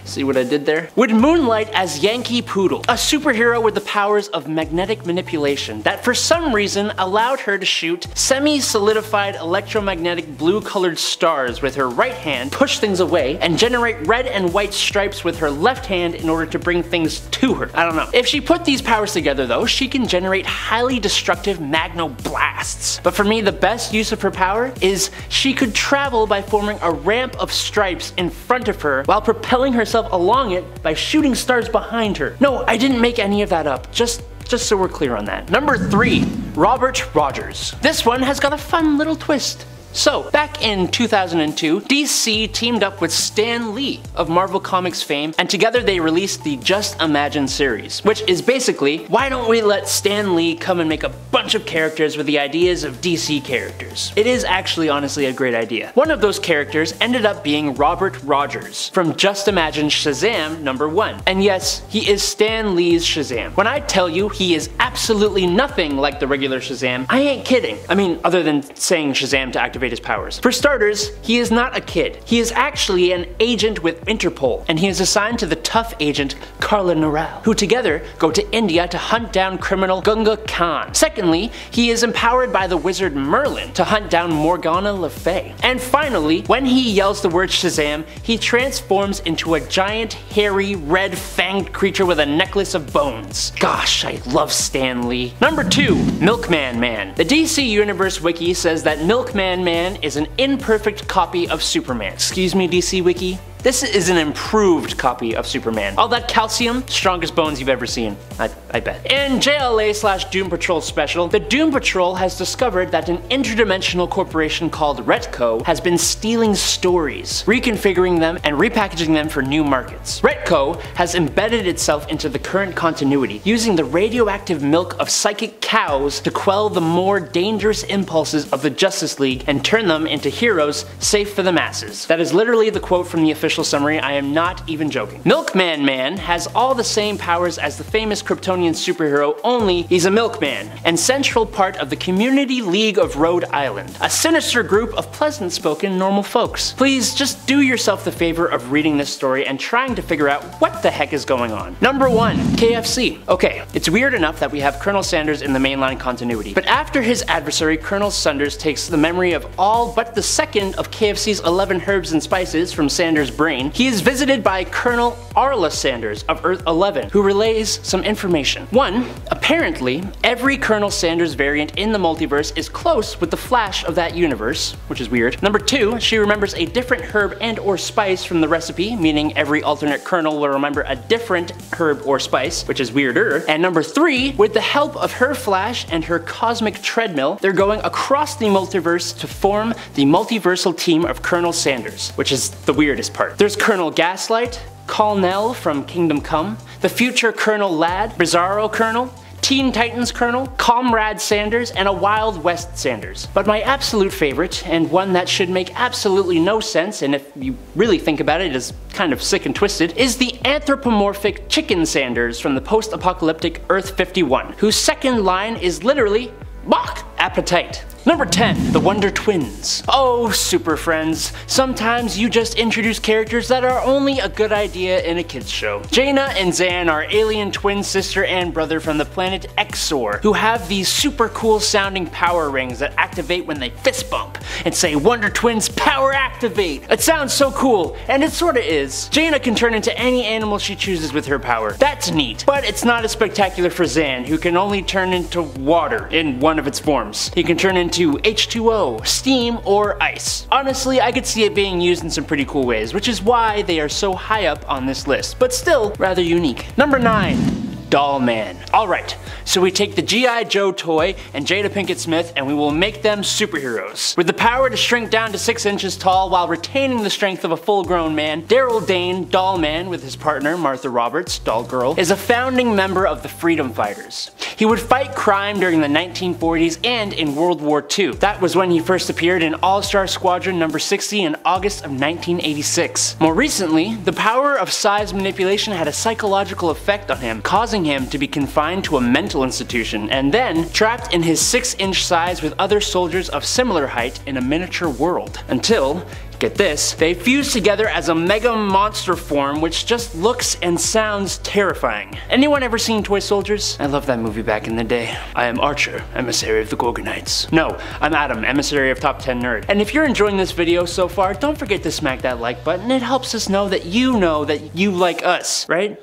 see what I did there, would moonlight as Yankee Poodle, a superhero with the powers of magnetic manipulation that for some reason allowed her to shoot semi-solidified electromagnetic blue-colored stars with her right hand, push things away, and generate red and white stripes with her left hand in order to bring things to her. I don't know. If she put these powers together though, she can generate highly destructive magno blasts. But for me, the best use of her power is she could travel by forming a ramp of stripes in front of her while propelling herself along it by shooting stars behind her. No, I didn't make any of that up, just just so we're clear on that. Number three. Robert Rogers. This one has got a fun little twist. So, back in two thousand two, D C teamed up with Stan Lee of Marvel Comics fame, and together they released the Just Imagine series, which is basically, why don't we let Stan Lee come and make a bunch of characters with the ideas of D C characters? It is actually honestly a great idea. One of those characters ended up being Robert Rogers from Just Imagine Shazam number one. And yes, he is Stan Lee's Shazam. When I tell you he is absolutely nothing like the regular Shazam, I ain't kidding. I mean, other than saying Shazam to activate his powers. For starters, he is not a kid. He is actually an agent with Interpol, and he is assigned to the tough agent Carla Nerel, who together go to India to hunt down criminal Gunga Khan. Secondly, he is empowered by the wizard Merlin to hunt down Morgana Le Fay. And finally, when he yells the word Shazam, he transforms into a giant, hairy, red fanged creature with a necklace of bones. Gosh, I love Stan Lee. Number two. Milkman Man. The D C Universe Wiki says that Milkman Man Man is an imperfect copy of Superman. Excuse me, D C Wiki? This is an improved copy of Superman. All that calcium, strongest bones you've ever seen, I, I bet. In J L A slash Doom Patrol special, the Doom Patrol has discovered that an interdimensional corporation called Retco has been stealing stories, reconfiguring them, and repackaging them for new markets. Retco has embedded itself into the current continuity, using the radioactive milk of psychic cows to quell the more dangerous impulses of the Justice League and turn them into heroes safe for the masses. That is literally the quote from the official summary, I am not even joking. Milkman Man has all the same powers as the famous Kryptonian superhero, only he's a milkman, and central part of the Community League of Rhode Island, a sinister group of pleasant-spoken normal folks. Please just do yourself the favor of reading this story and trying to figure out what the heck is going on. Number one. K F C. Okay, it's weird enough that we have Colonel Sanders in the mainline continuity, but after his adversary Colonel Sanders takes the memory of all but the second of K F C's eleven herbs and spices from Sanders' brain, he is visited by Colonel Arla Sanders of Earth eleven, who relays some information. One, apparently Apparently, every Colonel Sanders variant in the multiverse is close with the Flash of that universe, which is weird. Number two, she remembers a different herb and or spice from the recipe, meaning every alternate Colonel will remember a different herb or spice, which is weirder. And number three, with the help of her Flash and her cosmic treadmill, they're going across the multiverse to form the multiversal team of Colonel Sanders, which is the weirdest part. There's Colonel Gaslight, Colnell from Kingdom Come, the future Colonel Ladd, Bizarro Colonel, Teen Titans Colonel, Comrade Sanders, and a Wild West Sanders. But my absolute favorite, and one that should make absolutely no sense, and if you really think about it, is kind of sick and twisted, is the anthropomorphic Chicken Sanders from the post-apocalyptic Earth fifty-one, whose second line is literally, "Bach! Appetite." Number ten, the Wonder Twins. Oh, super friends. Sometimes you just introduce characters that are only a good idea in a kids show. Jaina and Zan are alien twin sister and brother from the planet Exor, who have these super cool sounding power rings that activate when they fist bump and say Wonder Twins power activate. It sounds so cool, and it sorta is. Jaina can turn into any animal she chooses with her power. That's neat, but it's not as spectacular for Zan, who can only turn into water in one of its forms. He can turn into H two O, steam, or ice. Honestly, I could see it being used in some pretty cool ways, which is why they are so high up on this list, but still rather unique. Number nine. Doll Man. Alright, so we take the G I Joe toy and Jada Pinkett Smith and we will make them superheroes. With the power to shrink down to six inches tall while retaining the strength of a full-grown man, Daryl Dane, Doll Man, with his partner Martha Roberts, Doll Girl, is a founding member of the Freedom Fighters. He would fight crime during the nineteen forties and in World War Two. That was when he first appeared in All-Star Squadron number sixty in August of nineteen eighty-six. More recently, the power of size manipulation had a psychological effect on him, causing him to be confined to a mental institution and then trapped in his six inch size with other soldiers of similar height in a miniature world until, get this, they fuse together as a mega monster form, which just looks and sounds terrifying. Anyone ever seen Toy Soldiers? I love that movie back in the day. I am Archer, emissary of the Gorgonites. No, I'm Adam, emissary of Top ten Nerd. And if you're enjoying this video so far, don't forget to smack that like button. It helps us know that you know that you like us, right?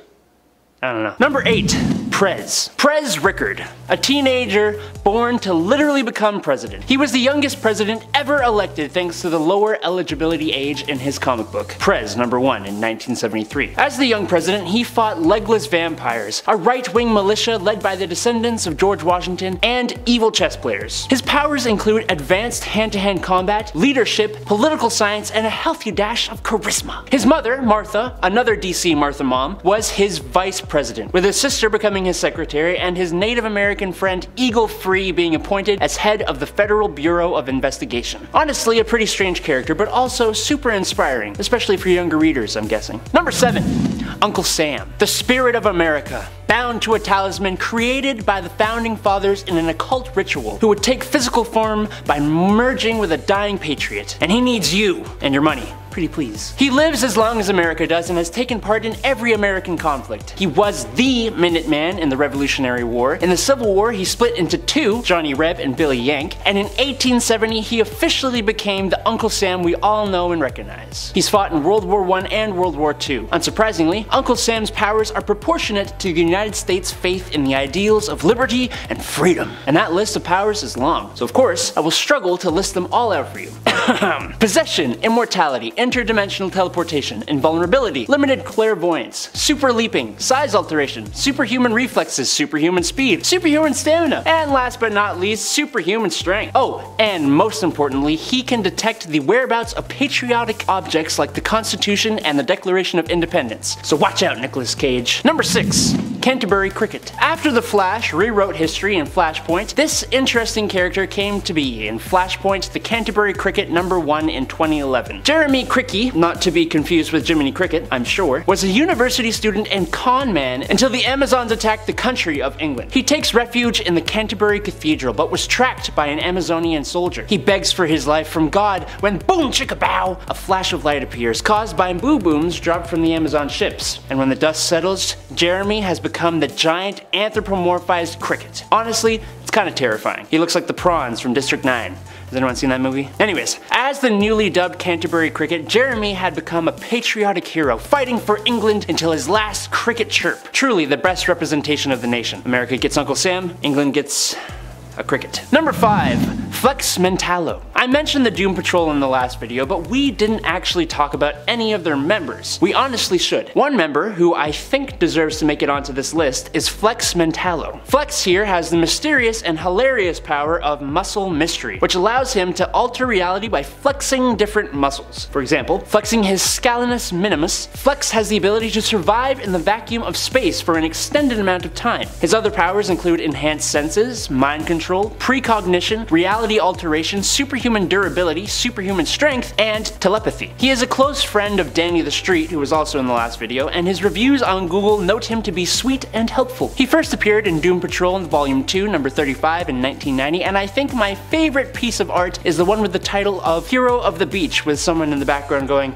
I don't know. Number eight, Prez. Prez Rickard, a teenager born to literally become president. He was the youngest president ever elected thanks to the lower eligibility age in his comic book, Prez number one in nineteen seventy-three. As the young president, he fought legless vampires, a right-wing militia led by the descendants of George Washington, and evil chess players. His powers include advanced hand-to-hand combat, leadership, political science, and a healthy dash of charisma. His mother, Martha, another D C Martha mom, was his vice president, with his sister becoming his secretary and his Native American friend Eagle Free being appointed as head of the Federal Bureau of Investigation. Honestly, a pretty strange character, but also super inspiring, especially for younger readers, I'm guessing. Number seven, Uncle Sam, the spirit of America, bound to a talisman created by the founding fathers in an occult ritual, who would take physical form by merging with a dying patriot. And he needs you and your money. Pretty please. He lives as long as America does and has taken part in every American conflict. He was the Minuteman in the Revolutionary War. In the Civil War, he split into two, Johnny Reb and Billy Yank, and in eighteen seventy, he officially became the Uncle Sam we all know and recognize. He's fought in World War One and World War Two. Unsurprisingly, Uncle Sam's powers are proportionate to the United States' faith in the ideals of liberty and freedom. And that list of powers is long, so of course, I will struggle to list them all out for you. Possession, immortality, interdimensional teleportation, invulnerability, limited clairvoyance, super leaping, size alteration, superhuman reflexes, superhuman speed, superhuman stamina, and last but not least, superhuman strength. Oh, and most importantly, he can detect the whereabouts of patriotic objects like the Constitution and the Declaration of Independence. So watch out, Nicolas Cage. Number six, Canterbury Cricket. After The Flash rewrote history in Flashpoint, this interesting character came to be in Flashpoint, the Canterbury Cricket number one in twenty eleven. Jeremy Crickey, not to be confused with Jiminy Cricket, I'm sure, was a university student and con man until the Amazons attacked the country of England. He takes refuge in the Canterbury Cathedral, but was tracked by an Amazonian soldier. He begs for his life from God when boom chickabow, a flash of light appears, caused by boo booms dropped from the Amazon ships. And when the dust settles, Jeremy has become the giant anthropomorphized cricket. Honestly, kind of terrifying. He looks like the prawns from District nine. Has anyone seen that movie? Anyways, as the newly dubbed Canterbury Cricket, Jeremy had become a patriotic hero, fighting for England until his last cricket chirp. Truly the best representation of the nation. America gets Uncle Sam, England gets a cricket. Number five, Flex Mentallo. I mentioned the Doom Patrol in the last video, but we didn't actually talk about any of their members. We honestly should. One member who I think deserves to make it onto this list is Flex Mentallo. Flex here has the mysterious and hilarious power of muscle mystery, which allows him to alter reality by flexing different muscles. For example, flexing his scalenus minimus, Flex has the ability to survive in the vacuum of space for an extended amount of time. His other powers include enhanced senses, mind control, precognition, reality alteration, superhuman durability, superhuman strength, and telepathy. He is a close friend of Danny the Street, who was also in the last video, and his reviews on Google note him to be sweet and helpful. He first appeared in Doom Patrol in Volume two, number thirty-five in nineteen ninety, and I think my favorite piece of art is the one with the title of Hero of the Beach, with someone in the background going,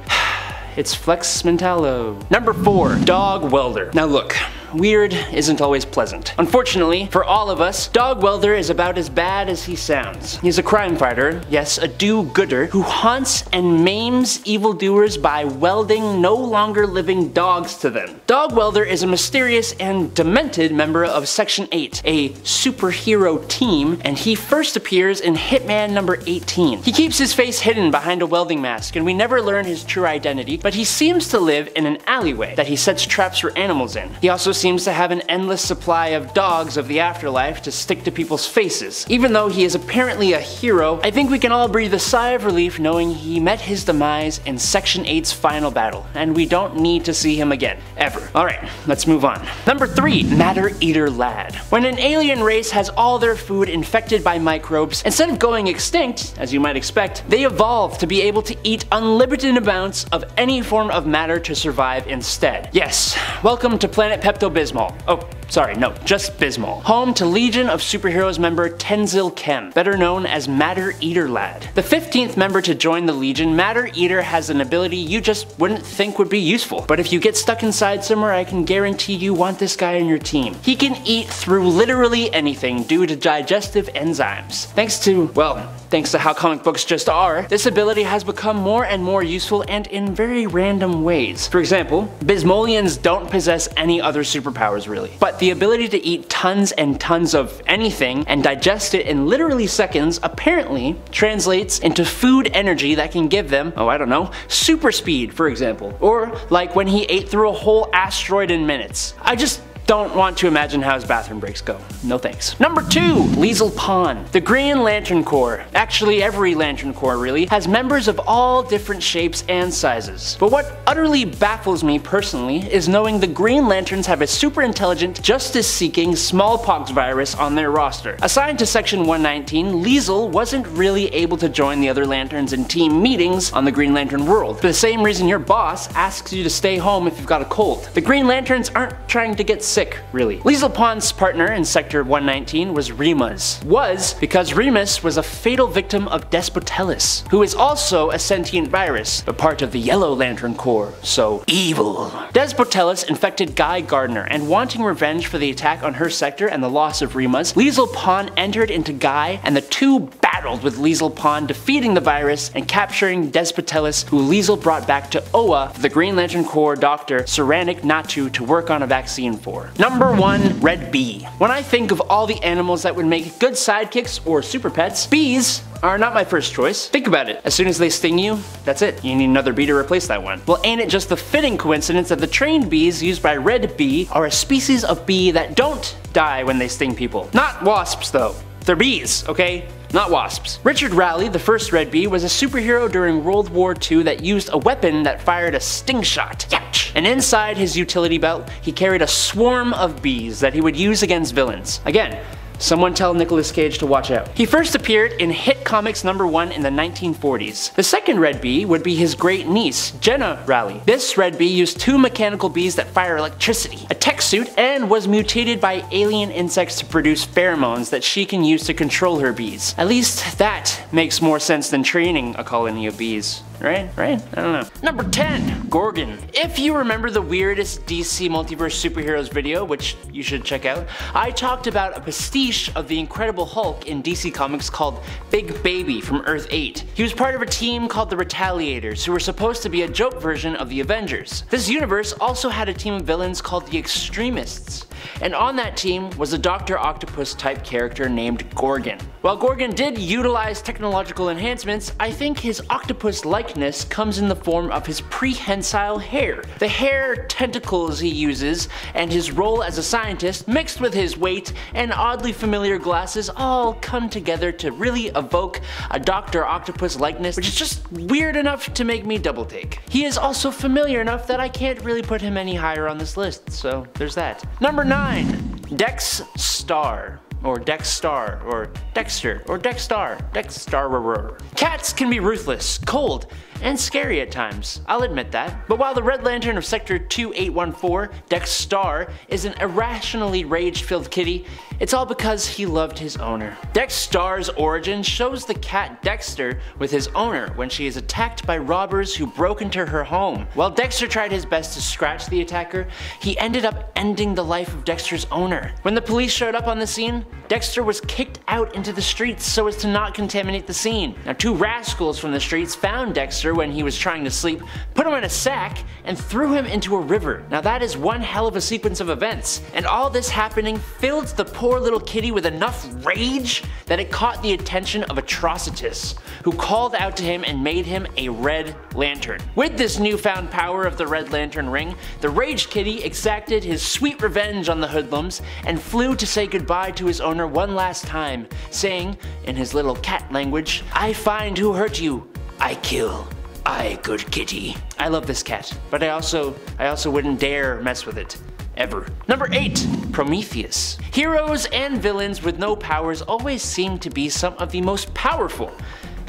it's Flex Mentallo. Number four, Dog Welder. Now look, weird isn't always pleasant. Unfortunately for all of us, Dog Welder is about as bad as he sounds. He's a crime fighter, yes, a do-gooder, who haunts and maims evildoers by welding no longer living dogs to them. Dog Welder is a mysterious and demented member of Section eight, a superhero team, and he first appears in Hitman number eighteen. He keeps his face hidden behind a welding mask, and we never learn his true identity, but he seems to live in an alleyway that he sets traps for animals in. He also seems to have an endless supply of dogs of the afterlife to stick to people's faces. Even though he is apparently a hero, I think we can all breathe a sigh of relief knowing he met his demise in Section eight's final battle, and we don't need to see him again, ever. Alright, let's move on. Number three, Matter Eater Lad. When an alien race has all their food infected by microbes, instead of going extinct, as you might expect, they evolve to be able to eat unlimited amounts of any form of matter to survive instead. Yes, welcome to Planet Pepto Bismol. Oh, sorry, no, just Bismol. Home to Legion of Superheroes member Tenzil Kem, better known as Matter Eater Lad. The fifteenth member to join the Legion, Matter Eater has an ability you just wouldn't think would be useful. But if you get stuck inside somewhere, I can guarantee you want this guy on your team. He can eat through literally anything due to digestive enzymes. Thanks to, well, thanks to how comic books just are, this ability has become more and more useful and in very random ways. For example, Bismolians don't possess any other superpowers really, but the ability to eat tons and tons of anything and digest it in literally seconds apparently translates into food energy that can give them, oh I don't know, super speed for example, or like when he ate through a whole asteroid in minutes. I just don't want to imagine how his bathroom breaks go. No thanks. Number two, Liesel Pond. The Green Lantern Corps, actually every Lantern Corps really, has members of all different shapes and sizes. But what utterly baffles me personally is knowing the Green Lanterns have a super intelligent, justice-seeking smallpox virus on their roster. Assigned to Section one nineteen, Liesel wasn't really able to join the other Lanterns in team meetings on the Green Lantern world, for the same reason your boss asks you to stay home if you've got a cold. The Green Lanterns aren't trying to get sick. Sick, really. Liesel Pond's partner in Sector one nineteen was Remus. Was because Remus was a fatal victim of Despotellis, who is also a sentient virus, but part of the Yellow Lantern Corps, so evil. Despotellis infected Guy Gardner, and wanting revenge for the attack on her sector and the loss of Remus, Liesel Pond entered into Guy, and the two battled with Liesel Pond, defeating the virus and capturing Despotellis, who Liesel brought back to O A for the Green Lantern Corps doctor Saranic Natu to work on a vaccine for. Number one, Red Bee. When I think of all the animals that would make good sidekicks or super pets, bees are not my first choice. Think about it. As soon as they sting you, that's it. You need another bee to replace that one. Well, ain't it just the fitting coincidence that the trained bees used by Red Bee are a species of bee that don't die when they sting people. Not wasps though. They're bees, okay? Not wasps. Richard Rowley, the first Red Bee, was a superhero during World War Two that used a weapon that fired a sting shot. Yatch! And inside his utility belt, he carried a swarm of bees that he would use against villains. Again, someone tell Nicolas Cage to watch out. He first appeared in Hit Comics number one in the nineteen forties. The second Red Bee would be his great niece, Jenna Rowley. This Red Bee used two mechanical bees that fire electricity, a tech suit, and was mutated by alien insects to produce pheromones that she can use to control her bees. At least that makes more sense than training a colony of bees. right? Right? I don't know. Number ten, Gorgon. If you remember the weirdest D C Multiverse superheroes video, which you should check out, I talked about a pastiche of the Incredible Hulk in D C Comics called Big Baby from Earth eight. He was part of a team called the Retaliators, who were supposed to be a joke version of the Avengers. This universe also had a team of villains called the Extremists, and on that team was a Doctor Octopus type character named Gorgon. While Gorgon did utilize technological enhancements, I think his octopus likeness comes in the form of his prehensile hair, the hair tentacles he uses, and his role as a scientist mixed with his weight and oddly familiar glasses all come together to really evoke a Doctor Octopus likeness, which is just weird enough to make me double take. He is also familiar enough that I can't really put him any higher on this list, so there's that. Number nine, Dex Star. Or Dexstar, or Dexter, or Dexstar, Dexstar. Cats can be ruthless, cold, and scary at times, I'll admit that. But while the Red Lantern of Sector two eight one four, Dexstar, is an irrationally rage-filled kitty, it's all because he loved his owner. Dexstar's origin shows the cat Dexter with his owner when she is attacked by robbers who broke into her home. While Dexter tried his best to scratch the attacker, he ended up ending the life of Dexter's owner. When the police showed up on the scene, Dexter was kicked out into the streets so as to not contaminate the scene. Now, two rascals from the streets found Dexter when he was trying to sleep, put him in a sack, and threw him into a river. Now that is one hell of a sequence of events, and all this happening filled the poor little kitty with enough rage that it caught the attention of Atrocitus, who called out to him and made him a Red Lantern. With this newfound power of the Red Lantern ring, the rage kitty exacted his sweet revenge on the hoodlums and flew to say goodbye to his owner one last time, saying, in his little cat language, "I find who hurt you, I kill. I good kitty." I love this cat, but I also, I also wouldn't dare mess with it. Ever. Number eight, Prometheus. Heroes and villains with no powers always seem to be some of the most powerful.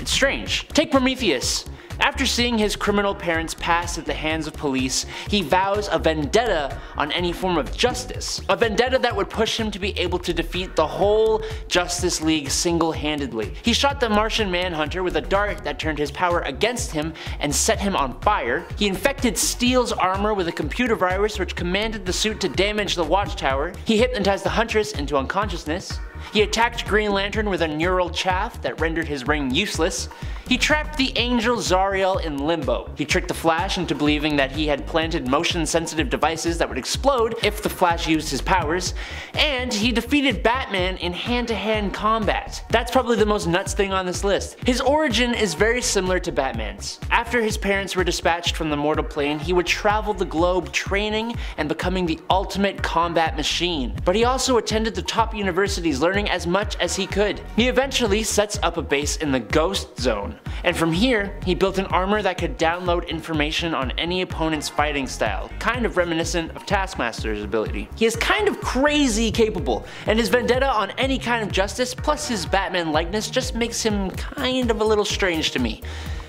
It's strange. Take Prometheus. After seeing his criminal parents pass at the hands of police, he vows a vendetta on any form of justice. A vendetta that would push him to be able to defeat the whole Justice League single-handedly. He shot the Martian Manhunter with a dart that turned his power against him and set him on fire. He infected Steel's armor with a computer virus which commanded the suit to damage the watchtower. He hypnotized the Huntress into unconsciousness. He attacked Green Lantern with a neural chaff that rendered his ring useless. He trapped the angel Zariel in limbo. He tricked the Flash into believing that he had planted motion-sensitive devices that would explode if the Flash used his powers. And he defeated Batman in hand-to-hand combat. That's probably the most nuts thing on this list. His origin is very similar to Batman's. After his parents were dispatched from the mortal plane, he would travel the globe training and becoming the ultimate combat machine. But he also attended the top universities, learning as much as he could. He eventually sets up a base in the Ghost Zone, and from here, he built an armor that could download information on any opponent's fighting style, kind of reminiscent of Taskmaster's ability. He is kind of crazy capable, and his vendetta on any kind of justice, plus his Batman likeness, just makes him kind of a little strange to me,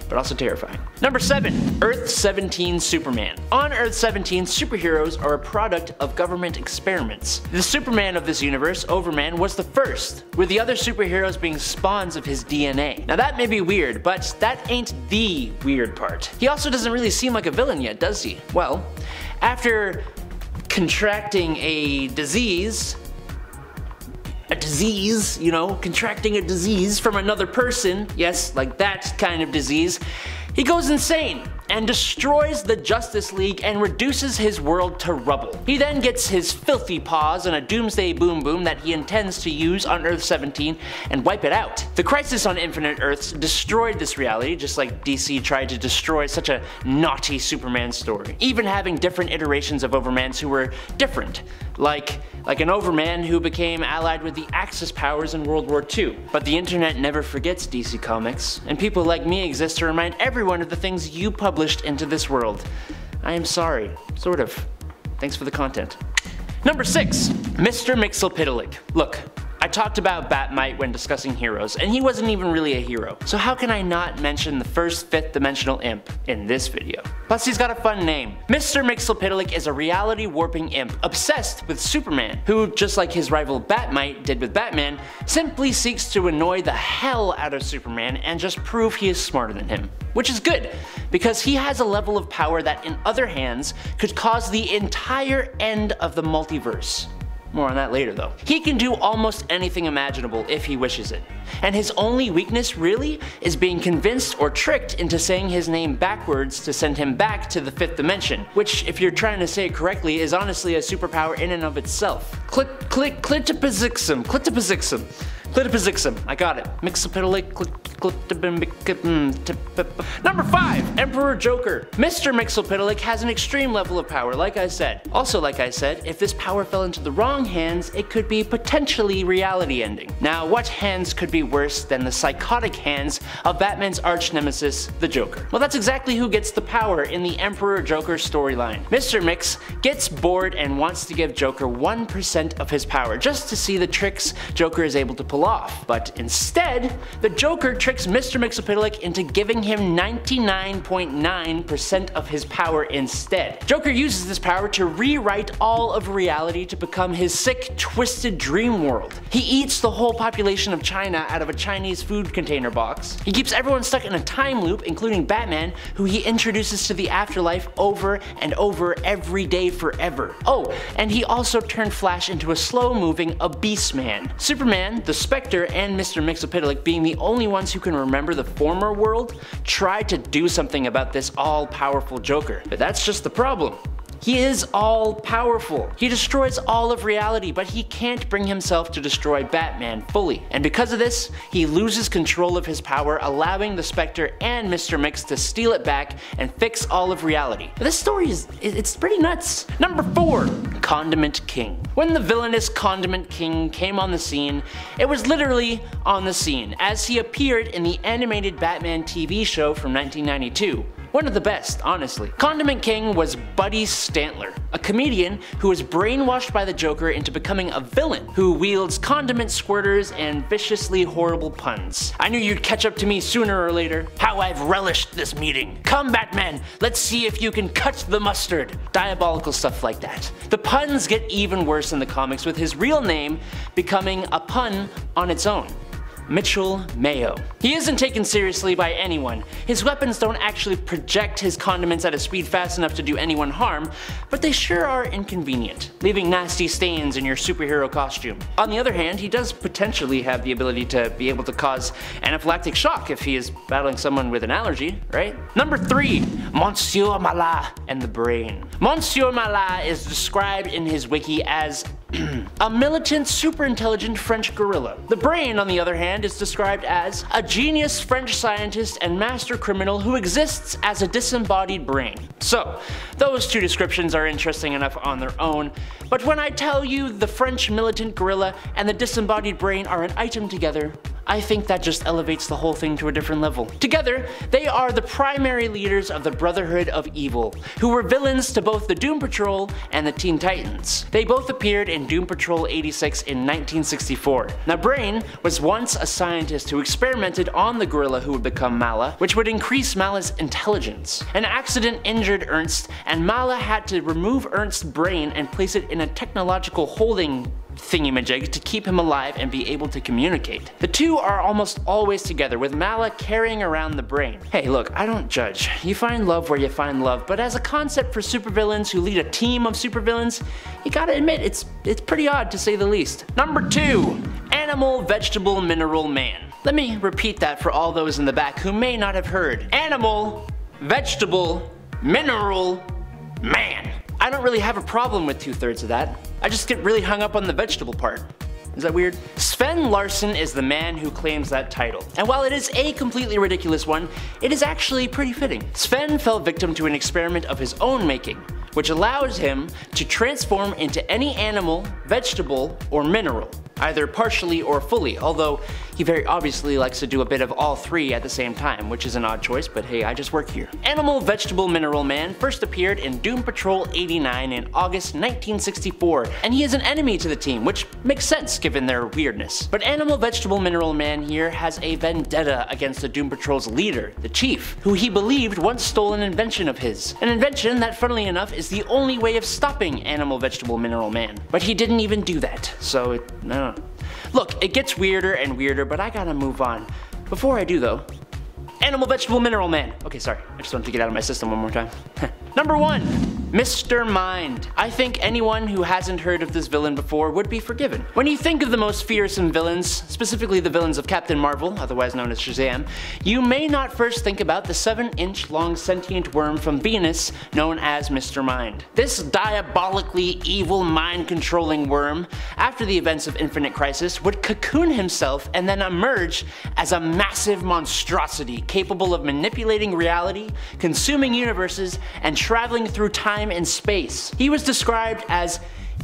but also terrifying. Number seven, Earth seventeen Superman. On Earth seventeen, superheroes are a product of government experiments. The Superman of this universe, Overman, was the first, with the other superheroes being spawns of his D N A. Now that may be weird, but that ain't the weird part. He also doesn't really seem like a villain yet, does he? Well, after contracting a disease, a disease, you know, contracting a disease from another person, yes, like that kind of disease, he goes insane and destroys the Justice League and reduces his world to rubble. He then gets his filthy paws on a doomsday boom boom that he intends to use on Earth seventeen and wipe it out. The Crisis on Infinite Earths destroyed this reality, just like D C tried to destroy such a naughty Superman story, even having different iterations of Overmans who were different, like, like an Overman who became allied with the Axis powers in World War Two. But the internet never forgets D C Comics, and people like me exist to remind everyone of the things you publish into this world. I am sorry, sort of. Thanks for the content. Number six, Mister Mixelpiddalik. Look, I talked about Batmite when discussing heroes, and he wasn't even really a hero, so how can I not mention the first fifth dimensional imp in this video? Plus, he's got a fun name. Mister Mixelpiddalik is a reality warping imp obsessed with Superman, who, just like his rival Batmite did with Batman, simply seeks to annoy the hell out of Superman and just prove he is smarter than him. Which is good, because he has a level of power that in other hands could cause the entire end of the multiverse. More on that later though. He can do almost anything imaginable if he wishes it. And his only weakness really is being convinced or tricked into saying his name backwards to send him back to the fifth dimension, which if you're trying to say it correctly is honestly a superpower in and of itself. Click, click, clitopazixum, clitopazixum, clitopazixum, I got it. Mixelpiddalik, click, Number five, Emperor Joker. Mister Mixelpiddalik has an extreme level of power, like I said. Also, like I said, if this power fell into the wrong hands, it could be potentially reality ending. Now, what hands could be worse than the psychotic hands of Batman's arch nemesis, the Joker? Well, that's exactly who gets the power in the Emperor Joker storyline. Mister Mix gets bored and wants to give Joker one percent of his power just to see the tricks Joker is able to pull off. But instead, the Joker tricks Mister Mixelpiddalik into giving him ninety-nine point nine percent of his power instead. Joker uses this power to rewrite all of reality to become his sick, twisted dream world. He eats the whole population of China out of a Chinese food container box. He keeps everyone stuck in a time loop, including Batman, who he introduces to the afterlife over and over every day forever. Oh, and he also turned Flash into a slow-moving, obese man. Superman, the Spectre, and Mister Mixelpiddalik, being the only ones who can remember the former world, tried to do something about this all-powerful Joker. But that's just the problem. He is all-powerful. He destroys all of reality, but he can't bring himself to destroy Batman fully. And because of this, he loses control of his power, allowing the Spectre and Mister Mix to steal it back and fix all of reality. But this story is, it's pretty nuts. Number four, Condiment King. When the villainous Condiment King came on the scene, it was literally on the scene, as he appeared in the animated Batman T V show from nineteen ninety-two. One of the best, honestly. Condiment King was Buddy Stantler, a comedian who was brainwashed by the Joker into becoming a villain who wields condiment squirters and viciously horrible puns. I knew you'd catch up to me sooner or later. How I've relished this meeting. Come Batman, let's see if you can cut the mustard. Diabolical stuff like that. The puns get even worse in the comics, with his real name becoming a pun on its own. Mitchell Mayo. He isn't taken seriously by anyone. His weapons don't actually project his condiments at a speed fast enough to do anyone harm, but they sure are inconvenient, leaving nasty stains in your superhero costume. On the other hand, he does potentially have the ability to be able to cause anaphylactic shock if he is battling someone with an allergy, right? Number three, Monsieur Malat and the Brain. Monsieur Malat is described in his wiki as a militant, super intelligent French gorilla. The Brain, on the other hand, is described as a genius French scientist and master criminal who exists as a disembodied brain. So, those two descriptions are interesting enough on their own, but when I tell you the French militant gorilla and the disembodied brain are an item together, I think that just elevates the whole thing to a different level. Together, they are the primary leaders of the Brotherhood of Evil, who were villains to both the Doom Patrol and the Teen Titans. They both appeared in Doom Patrol eighty-six in nineteen sixty-four. Now, Brain was once a scientist who experimented on the gorilla who would become Malat, which would increase Malat's intelligence. An accident injured Ernst, and Malat had to remove Ernst's brain and place it in a technological holding thingamajig to keep him alive and be able to communicate. The two are almost always together, with Malat carrying around the Brain. Hey look, I don't judge. You find love where you find love, but as a concept for supervillains who lead a team of supervillains, you gotta admit it's, it's pretty odd to say the least. Number two, Animal, Vegetable, Mineral, Man. Let me repeat that for all those in the back who may not have heard. Animal, Vegetable, Mineral, Man. I don't really have a problem with two-thirds of that. I just get really hung up on the vegetable part. Is that weird? Sven Larsen is the man who claims that title. And while it is a completely ridiculous one, it is actually pretty fitting. Sven fell victim to an experiment of his own making, which allows him to transform into any animal, vegetable, or mineral, either partially or fully, although He very obviously likes to do a bit of all three at the same time, which is an odd choice, but hey, I just work here. Animal Vegetable Mineral Man first appeared in Doom Patrol eighty-nine in August nineteen sixty-four, and he is an enemy to the team, which makes sense given their weirdness. But Animal Vegetable Mineral Man here has a vendetta against the Doom Patrol's leader, the Chief, who he believed once stole an invention of his. An invention that, funnily enough, is the only way of stopping Animal Vegetable Mineral Man. But he didn't even do that, so it, I don't know. Look, it gets weirder and weirder, but I gotta move on. Before I do though, Animal Vegetable Mineral Man. Okay, sorry, I just wanted to get out of my system one more time. Number one, Mister Mind. I think anyone who hasn't heard of this villain before would be forgiven. When you think of the most fearsome villains, specifically the villains of Captain Marvel, otherwise known as Shazam, you may not first think about the seven inch long sentient worm from Venus known as Mister Mind. This diabolically evil mind-controlling worm, after the events of Infinite Crisis, would cocoon himself and then emerge as a massive monstrosity, capable of manipulating reality, consuming universes, and traveling through time and space. He was described as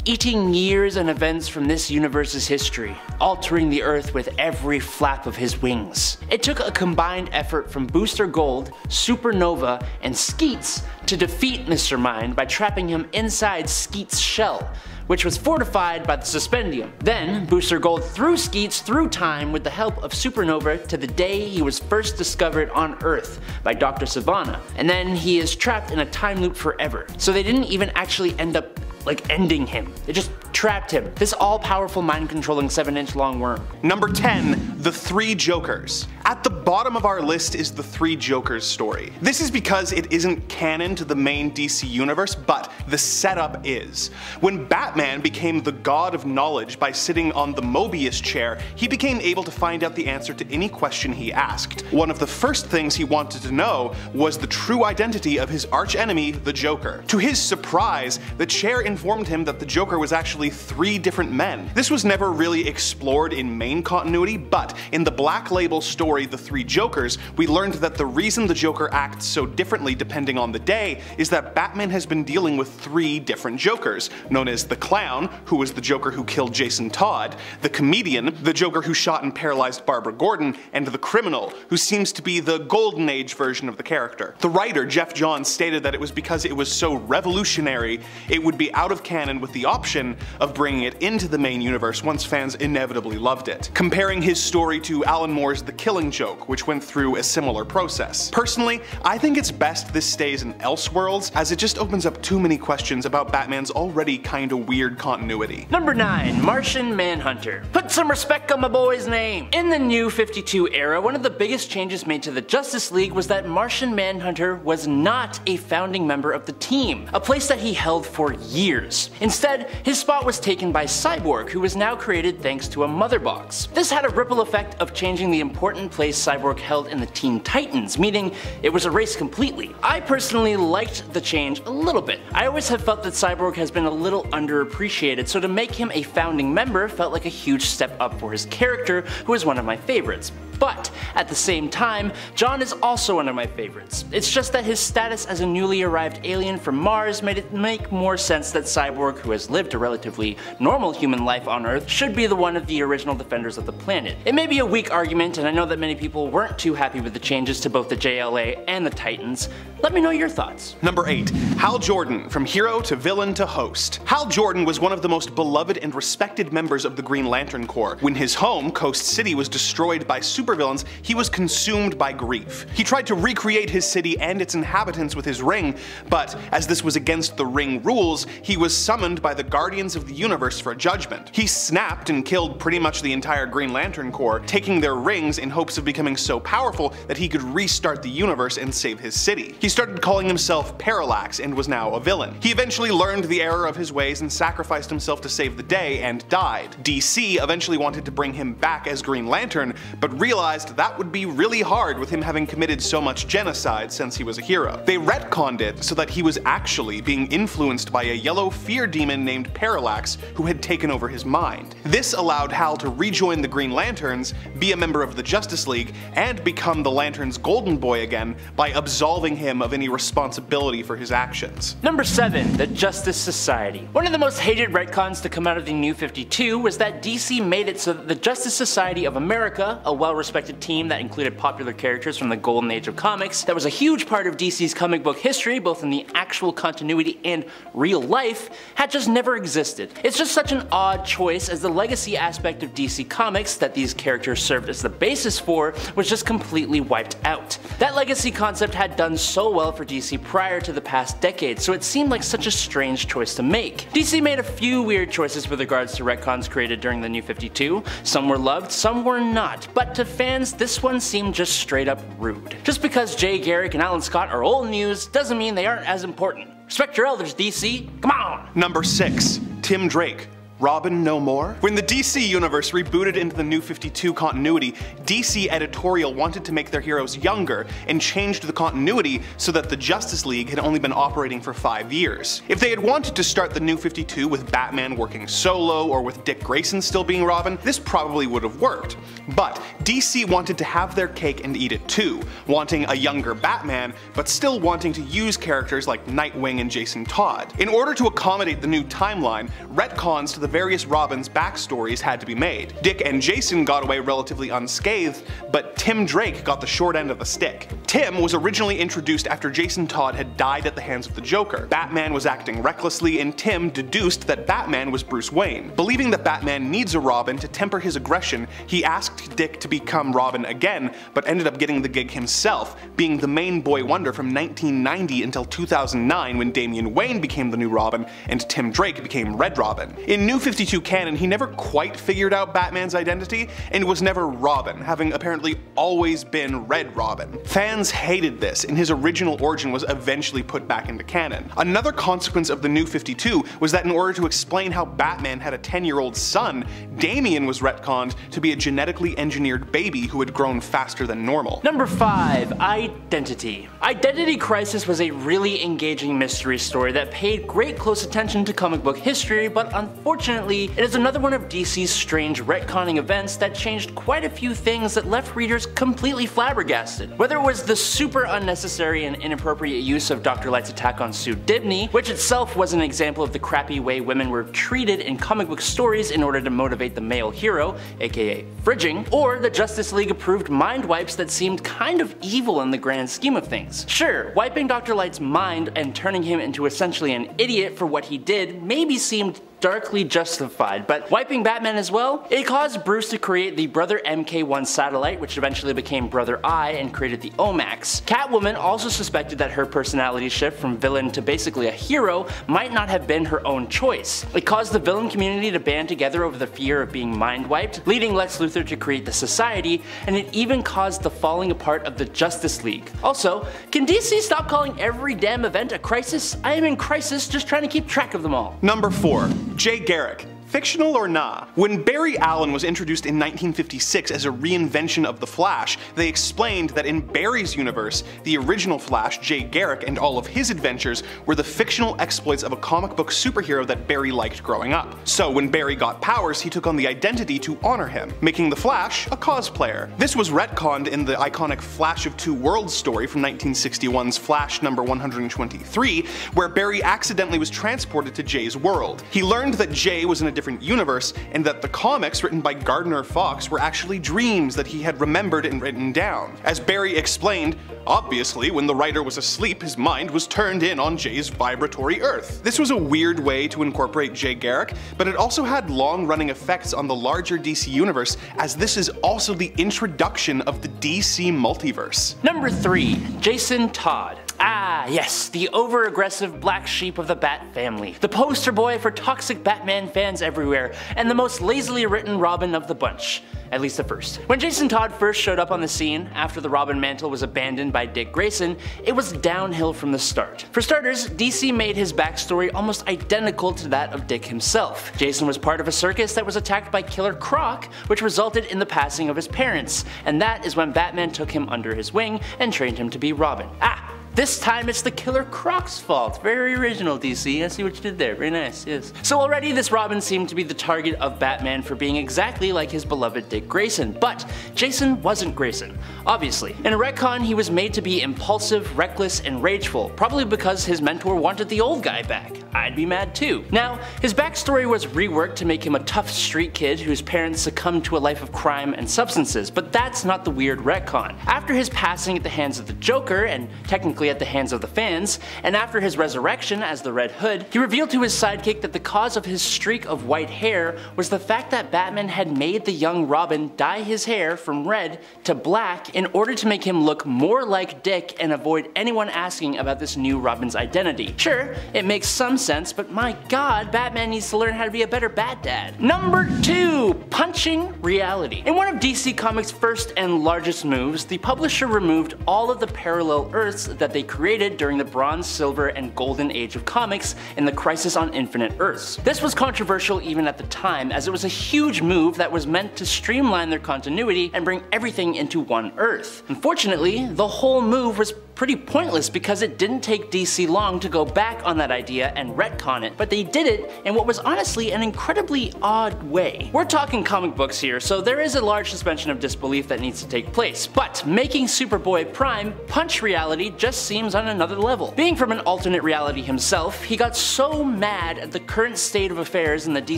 eating years and events from this universe's history, altering the Earth with every flap of his wings. It took a combined effort from Booster Gold, Supernova, and Skeets to defeat Mister Mind by trapping him inside Skeets' shell, which was fortified by the Suspendium. Then, Booster Gold threw Skeets through time with the help of Supernova to the day he was first discovered on Earth by Doctor Savannah, and then he is trapped in a time loop forever. So they didn't even actually end up like ending him. They just trapped him. This all-powerful mind-controlling seven inch long worm. Number ten, The Three Jokers. At the bottom of our list is The Three Jokers story. This is because it isn't canon to the main D C universe, but the setup is. When Batman became the god of knowledge by sitting on the Mobius chair, he became able to find out the answer to any question he asked. One of the first things he wanted to know was the true identity of his archenemy, the Joker. To his surprise, the chair informed him that the Joker was actually three different men. This was never really explored in main continuity, but in the Black Label story, The Three Jokers, we learned that the reason the Joker acts so differently depending on the day is that Batman has been dealing with three different Jokers, known as the Clown, who was the Joker who killed Jason Todd, the Comedian, the Joker who shot and paralyzed Barbara Gordon, and the Criminal, who seems to be the Golden Age version of the character. The writer, Jeff Johns, stated that it was because it was so revolutionary, it would be out of canon with the option of bringing it into the main universe once fans inevitably loved it. Comparing his story to Alan Moore's The Killing Joke, which went through a similar process. Personally, I think it's best this stays in Elseworlds, as it just opens up too many questions about Batman's already kinda weird continuity. Number nine, Martian Manhunter. Put some respect on my boy's name. In the New fifty-two era, one of the biggest changes made to the Justice League was that Martian Manhunter was not a founding member of the team, a place that he held for years. Instead, his spot was taken by Cyborg, who was now created thanks to a mother box. This had a ripple effect of changing the important place Cyborg held in the Teen Titans, meaning it was erased completely. I personally liked the change a little bit. I always have felt that Cyborg has been a little underappreciated, so to make him a founding member felt like a huge step up for his character, who is one of my favorites. But at the same time, John is also one of my favorites. It's just that his status as a newly arrived alien from Mars made it make more sense that Cyborg, who has lived a relatively normal human life on Earth, should be the one of the original defenders of the planet. It may be a weak argument, and I know that many people weren't too happy with the changes to both the J L A and the Titans. Let me know your thoughts. Number eight, Hal Jordan, from hero to villain to host. Hal Jordan was one of the most beloved and respected members of the Green Lantern Corps. When his home, Coast City, was destroyed by super supervillains, he was consumed by grief. He tried to recreate his city and its inhabitants with his ring, but as this was against the ring rules, he was summoned by the Guardians of the Universe for judgment. He snapped and killed pretty much the entire Green Lantern Corps, taking their rings in hopes of becoming so powerful that he could restart the universe and save his city. He started calling himself Parallax and was now a villain. He eventually learned the error of his ways and sacrificed himself to save the day and died. D C eventually wanted to bring him back as Green Lantern, but realized realized that would be really hard with him having committed so much genocide since he was a hero. They retconned it so that he was actually being influenced by a yellow fear demon named Parallax who had taken over his mind. This allowed Hal to rejoin the Green Lanterns, be a member of the Justice League, and become the Lantern's golden boy again by absolving him of any responsibility for his actions. Number seven. The Justice Society. One of the most hated retcons to come out of the New fifty-two was that D C made it so that the Justice Society of America, a well-respected team that included popular characters from the golden age of comics, that was a huge part of D C's comic book history, both in the actual continuity and real life, had just never existed. It's just such an odd choice, as the legacy aspect of D C Comics that these characters served as the basis for was just completely wiped out. That legacy concept had done so well for D C prior to the past decade, so it seemed like such a strange choice to make. D C made a few weird choices with regards to retcons created during the New fifty-two. Some were loved, some were not, but to fans this one seemed just straight up rude. Just because Jay Garrick and Alan Scott are old news doesn't mean they aren't as important. Respect your elders, D C. Come on! Number six. Tim Drake. Robin No More? When the D C universe rebooted into the New fifty-two continuity, D C editorial wanted to make their heroes younger and changed the continuity so that the Justice League had only been operating for five years. If they had wanted to start the New fifty-two with Batman working solo or with Dick Grayson still being Robin, this probably would have worked. But D C wanted to have their cake and eat it too, wanting a younger Batman, but still wanting to use characters like Nightwing and Jason Todd. In order to accommodate the new timeline, retcons to the The various Robins' backstories had to be made. Dick and Jason got away relatively unscathed, but Tim Drake got the short end of the stick. Tim was originally introduced after Jason Todd had died at the hands of the Joker. Batman was acting recklessly, and Tim deduced that Batman was Bruce Wayne. Believing that Batman needs a Robin to temper his aggression, he asked Dick to become Robin again, but ended up getting the gig himself, being the main boy wonder from nineteen ninety until two thousand nine when Damian Wayne became the new Robin, and Tim Drake became Red Robin. In New New fifty-two canon, he never quite figured out Batman's identity and was never Robin, having apparently always been Red Robin. Fans hated this, and his original origin was eventually put back into canon. Another consequence of the New fifty-two was that in order to explain how Batman had a ten-year-old son, Damian was retconned to be a genetically engineered baby who had grown faster than normal. Number five. Identity. Identity Crisis was a really engaging mystery story that paid great close attention to comic book history, but unfortunately Unfortunately, it is another one of D C's strange retconning events that changed quite a few things that left readers completely flabbergasted. Whether it was the super unnecessary and inappropriate use of Doctor Light's attack on Sue Dibney, which itself was an example of the crappy way women were treated in comic book stories in order to motivate the male hero, aka fridging, or the Justice League approved mind wipes that seemed kind of evil in the grand scheme of things. Sure, wiping Doctor Light's mind and turning him into essentially an idiot for what he did maybe seemed darkly justified, but wiping Batman as well? It caused Bruce to create the Brother M K one satellite, which eventually became Brother I and created the O MAX. Catwoman also suspected that her personality shift from villain to basically a hero might not have been her own choice. It caused the villain community to band together over the fear of being mind-wiped, leading Lex Luthor to create the Society, and it even caused the falling apart of the Justice League. Also, can D C stop calling every damn event a crisis? I am in crisis just trying to keep track of them all. Number four. Jay Garrick. Fictional or nah? When Barry Allen was introduced in nineteen fifty-six as a reinvention of The Flash, they explained that in Barry's universe, the original Flash, Jay Garrick, and all of his adventures were the fictional exploits of a comic book superhero that Barry liked growing up. So when Barry got powers, he took on the identity to honor him, making The Flash a cosplayer. This was retconned in the iconic Flash of Two Worlds story from nineteen sixty-one's Flash number one hundred twenty-three, where Barry accidentally was transported to Jay's world. He learned that Jay was an different universe, and that the comics written by Gardner Fox were actually dreams that he had remembered and written down. As Barry explained, obviously, when the writer was asleep, his mind was turned in on Jay's vibratory Earth. This was a weird way to incorporate Jay Garrick, but it also had long-running effects on the larger D C universe, as this is also the introduction of the D C multiverse. Number three. Jason Todd. Ah, yes, the over-aggressive black sheep of the Bat family, the poster boy for toxic Batman fans everywhere, and the most lazily written Robin of the bunch. At least at first. When Jason Todd first showed up on the scene, after the Robin mantle was abandoned by Dick Grayson, it was downhill from the start. For starters, D C made his backstory almost identical to that of Dick himself. Jason was part of a circus that was attacked by Killer Croc, which resulted in the passing of his parents, and that is when Batman took him under his wing and trained him to be Robin. Ah! This time it's the Killer Croc's fault. Very original, D C. I see what you did there. Very nice, yes. So already this Robin seemed to be the target of Batman for being exactly like his beloved Dick Grayson, but Jason wasn't Grayson, obviously. In a retcon, he was made to be impulsive, reckless, and rageful, probably because his mentor wanted the old guy back. I'd be mad too. Now, his backstory was reworked to make him a tough street kid whose parents succumbed to a life of crime and substances, but that's not the weird retcon. After his passing at the hands of the Joker, and technically at the hands of the fans, and after his resurrection as the Red Hood, he revealed to his sidekick that the cause of his streak of white hair was the fact that Batman had made the young Robin dye his hair from red to black in order to make him look more like Dick and avoid anyone asking about this new Robin's identity. Sure, it makes some sense, but my god, Batman needs to learn how to be a better Bat Dad. Number two, punching reality. In one of D C Comics' first and largest moves, the publisher removed all of the parallel Earths that they They created during the Bronze, Silver, and Golden Age of comics in the Crisis on Infinite Earths. This was controversial even at the time, as it was a huge move that was meant to streamline their continuity and bring everything into one Earth. Unfortunately, the whole move was pretty pointless because it didn't take D C long to go back on that idea and retcon it, but they did it in what was honestly an incredibly odd way. We're talking comic books here, so there is a large suspension of disbelief that needs to take place, but making Superboy Prime punch reality just seems on another level. Being from an alternate reality himself, he got so mad at the current state of affairs in the D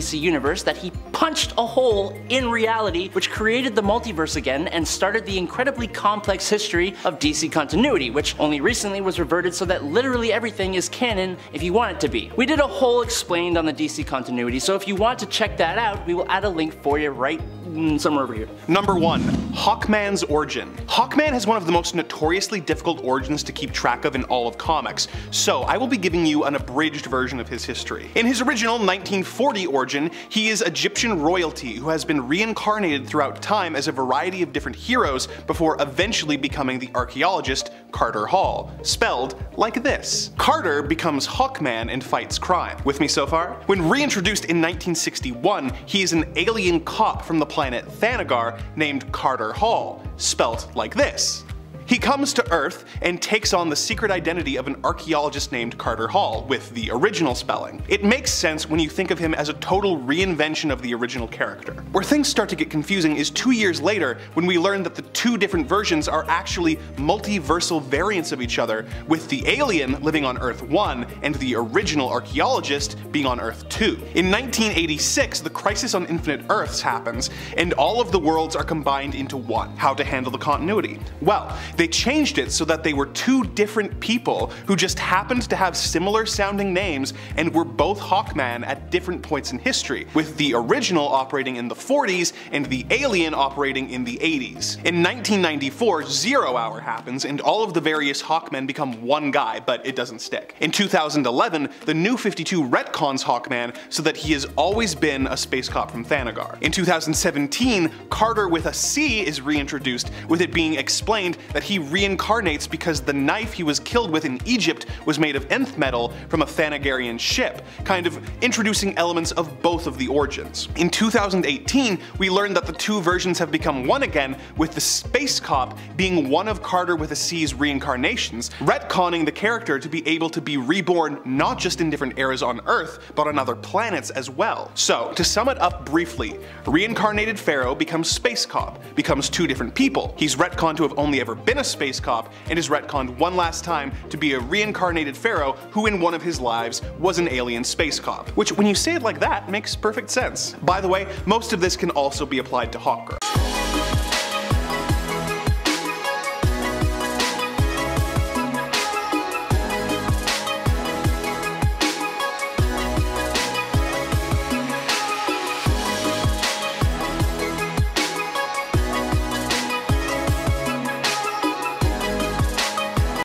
C universe that he punched a hole in reality, which created the multiverse again and started the incredibly complex history of D C continuity, which only recently was reverted so that literally everything is canon if you want it to be. We did a whole explained on the D C continuity, so if you want to check that out, we will add a link for you right somewhere over here. Number one, Hawkman's origin. Hawkman has one of the most notoriously difficult origins to keep track of in all of comics, so I will be giving you an abridged version of his history. In his original nineteen forty origin, he is Egyptian royalty who has been reincarnated throughout time as a variety of different heroes before eventually becoming the archaeologist Carter Hall, spelled like this. Carter becomes Hawkman and fights crime. With me so far? When reintroduced in nineteen sixty-one, he is an alien cop from the planet planet Thanagar named Carter Hall, spelt like this. He comes to Earth and takes on the secret identity of an archaeologist named Carter Hall with the original spelling. It makes sense when you think of him as a total reinvention of the original character. Where things start to get confusing is two years later when we learn that the two different versions are actually multiversal variants of each other, with the alien living on Earth one and the original archaeologist being on Earth two. In nineteen eighty-six, the Crisis on Infinite Earths happens and all of the worlds are combined into one. How to handle the continuity? Well, they changed it so that they were two different people who just happened to have similar sounding names and were both Hawkman at different points in history, with the original operating in the forties and the alien operating in the eighties. In nineteen ninety-four, Zero Hour happens and all of the various Hawkmen become one guy, but it doesn't stick. In two thousand eleven, the New fifty-two retcons Hawkman so that he has always been a space cop from Thanagar. In two thousand seventeen, Carter with a C is reintroduced, with it being explained that he He reincarnates because the knife he was killed with in Egypt was made of nth metal from a Thanagarian ship, kind of introducing elements of both of the origins. In two thousand eighteen, we learned that the two versions have become one again, with the space cop being one of Carter with a C's reincarnations, retconning the character to be able to be reborn not just in different eras on Earth, but on other planets as well. So, to sum it up briefly, reincarnated Pharaoh becomes space cop, becomes two different people. He's retconned to have only ever been a space cop and is retconned one last time to be a reincarnated pharaoh who in one of his lives was an alien space cop. Which, when you say it like that, makes perfect sense. By the way, most of this can also be applied to Hawkgirl.